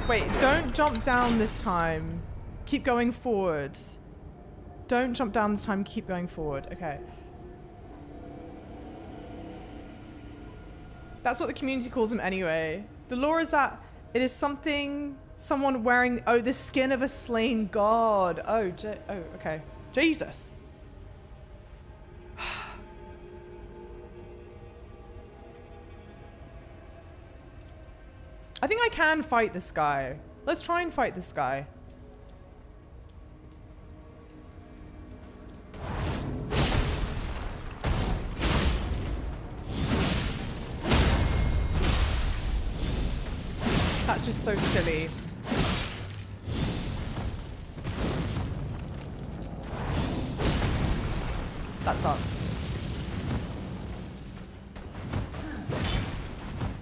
Wait, don't jump down this time. Keep going forward. Don't jump down this time, keep going forward. Okay. That's what the community calls them anyway. The lore is that it is someone wearing, oh, the skin of a slain god. Oh, okay. Jesus. I think I can fight this guy. Let's try and fight this guy. That's just so silly. That sucks.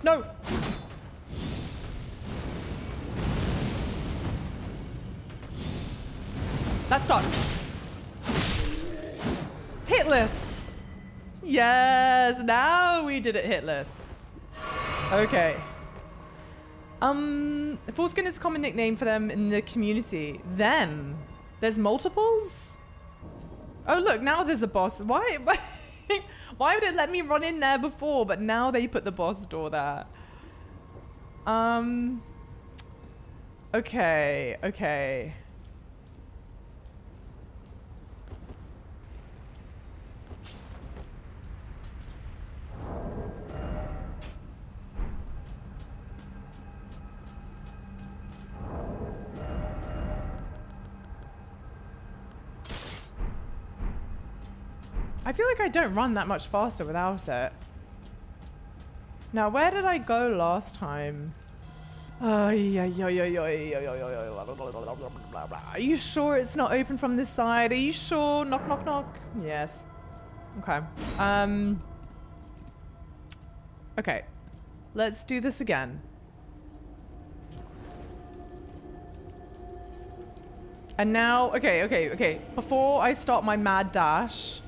No! That sucks. Hitless. Yes, now we did it hitless. Okay. Foreskin is a common nickname for them in the community. Them? There's multiples? Oh, look, now there's a boss. Why would it let me run in there before? But now they put the boss door there. Okay. I feel like I don't run that much faster without it. Now, where did I go last time? Are you sure it's not open from this side? Are you sure? Knock, knock, knock. Yes. Okay. Okay. Let's do this again. And now, okay. Before I start my mad dash,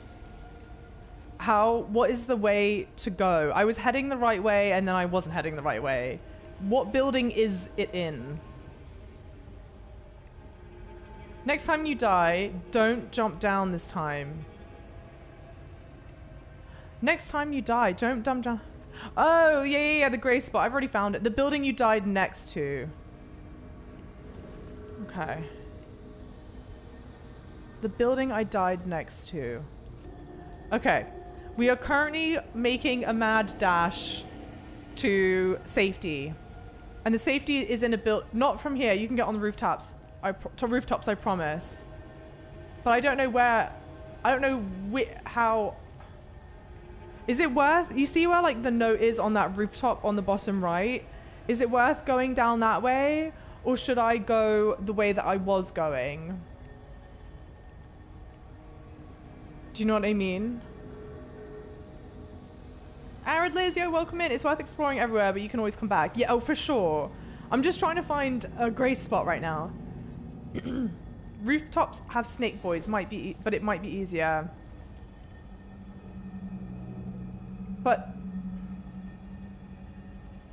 what is the way to go? I was heading the right way and then I wasn't heading the right way. What building is it in? Next time you die, don't jump down this time. Next time you die, don't jump down. Oh, yeah, the gray spot. I've already found it. The building you died next to. Okay. The building I died next to. Okay. We are currently making a mad dash to safety. And the safety is in a build, not from here. You can get on the rooftops. I promise. But I don't know where. I don't know how. Is it worth? You see where like the note is on that rooftop on the bottom right? Is it worth going down that way, or should I go the way that I was going? Do you know what I mean? Arid Lazio, welcome in. It's worth exploring everywhere, but you can always come back. Yeah, oh, for sure. I'm just trying to find a grey spot right now. Rooftops have snake boys, but it might be easier. But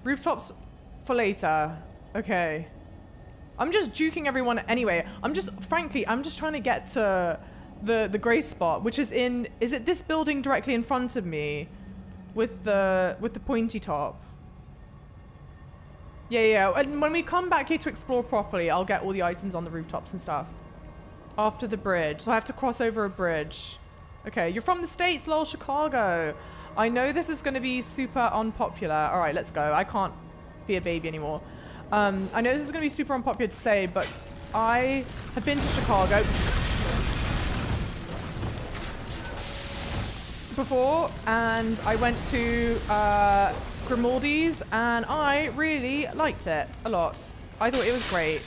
rooftops for later. Okay. I'm just juking everyone anyway. I'm just trying to get to the grey spot, which is in, is it this building directly in front of me? With the pointy top. Yeah. And when we come back here to explore properly, I'll get all the items on the rooftops and stuff. After the bridge. So I have to cross over a bridge. Okay, you're from the States, lol, Chicago. I know this is gonna be super unpopular. All right, let's go. I can't be a baby anymore. I know this is gonna be super unpopular to say, but I have been to Chicago before, and I went to Grimaldi's, and I really liked it a lot. I thought it was great.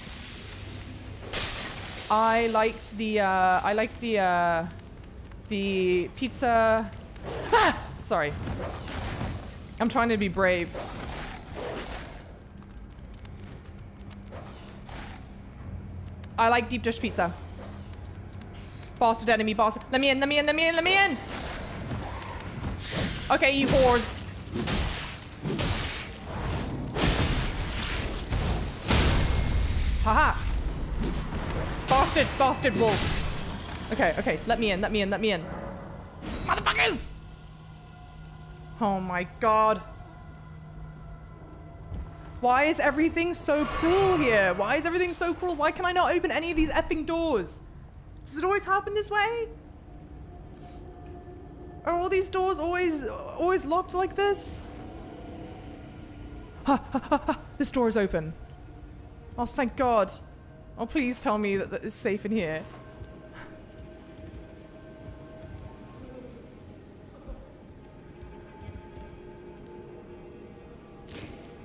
I liked the pizza. Ah! Sorry, I'm trying to be brave. I like deep dish pizza. Bastard enemy, bastard. Let me in. Okay, you whores. Haha. Bastard wolf. Okay, let me in. Motherfuckers! Oh my god. Why is everything so cruel here? Why can I not open any of these effing doors? Does it always happen this way? Are all these doors always locked like this? Ha. This door is open. Oh, thank God. Oh, please tell me that it's safe in here.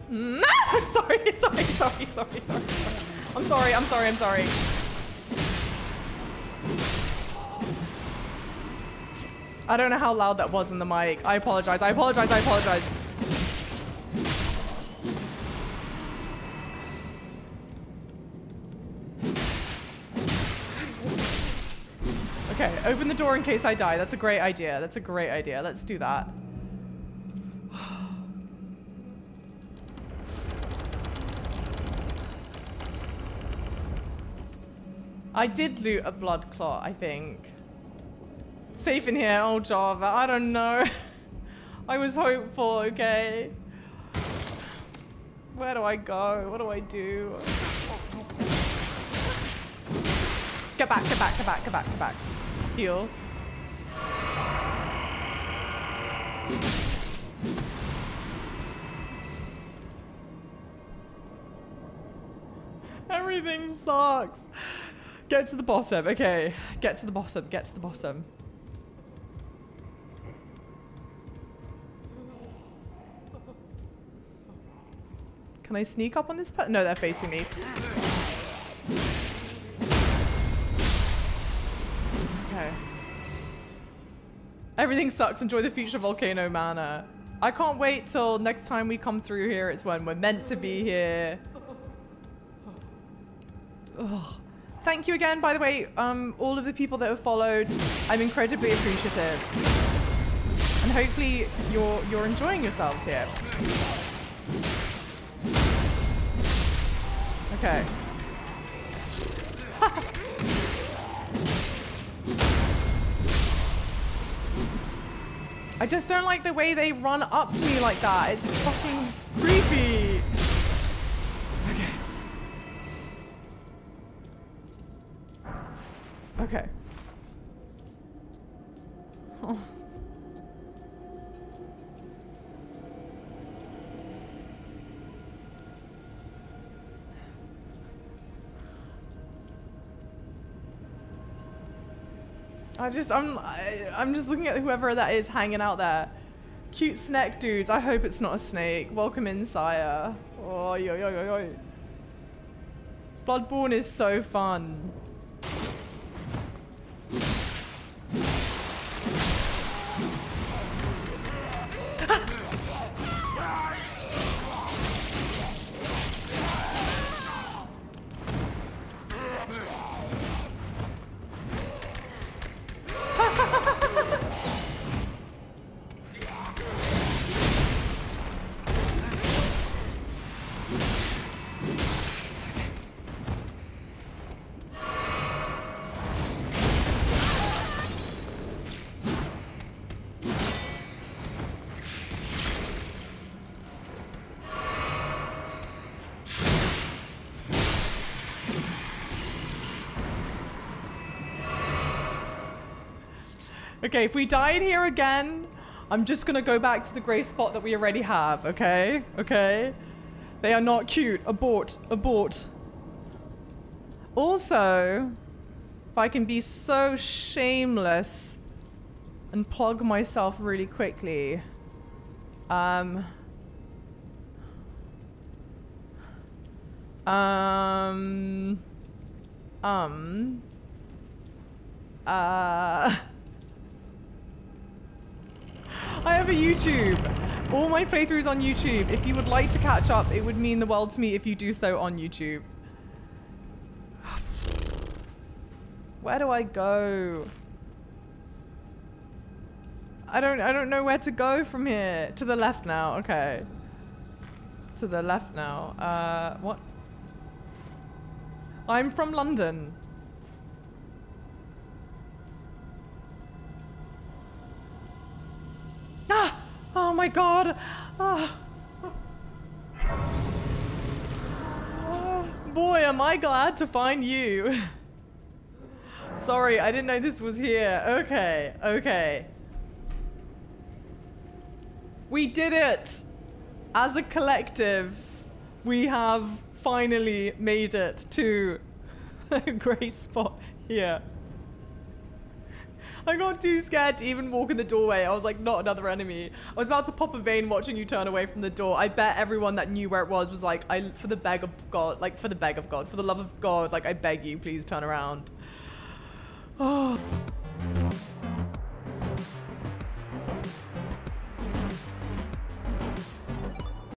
No! Sorry. I'm sorry. I don't know how loud that was in the mic. I apologize. Okay, open the door in case I die. That's a great idea. Let's do that. I did loot a blood clot, I think. Safe in here, old Java. I don't know. I was hopeful, okay? Where do I go? What do I do? Get back. Heal. Everything sucks. Get to the bottom, okay. Get to the bottom. Can I sneak up on this person? No, they're facing me. Okay. Everything sucks. Enjoy the future Volcano Manor. I can't wait till next time we come through here. It's when we're meant to be here. Ugh. Thank you again, by the way, all of the people that have followed. I'm incredibly appreciative. And hopefully you're enjoying yourselves here. Okay. I just don't like the way they run up to me like that. It's fucking creepy. Okay. Oh. I'm just looking at whoever that is hanging out there. Cute snack dudes. I hope it's not a snake. Welcome in, sire. Oh, yo, yo, yo, yo. Bloodborne is so fun. Okay, if we die in here again, I'm just gonna go back to the grey spot that we already have, okay? Okay? They are not cute. Abort. Abort. Also, if I can be so shameless and plug myself really quickly, I have a YouTube. All my playthroughs on YouTube. If you would like to catch up, it would mean the world to me if you do so on YouTube. Where do I go? I don't know where to go from here. To the left now. Okay. To the left now. What? I'm from London. Ah! Oh my god! Ah. Oh, boy, am I glad to find you. Sorry, I didn't know this was here. Okay, okay. We did it! As a collective, we have finally made it to a grey spot here. I got too scared to even walk in the doorway. I was like, not another enemy. I was about to pop a vein watching you turn away from the door. I bet everyone that knew where it was like, for the beg of God, for the love of God, like, I beg you, please turn around.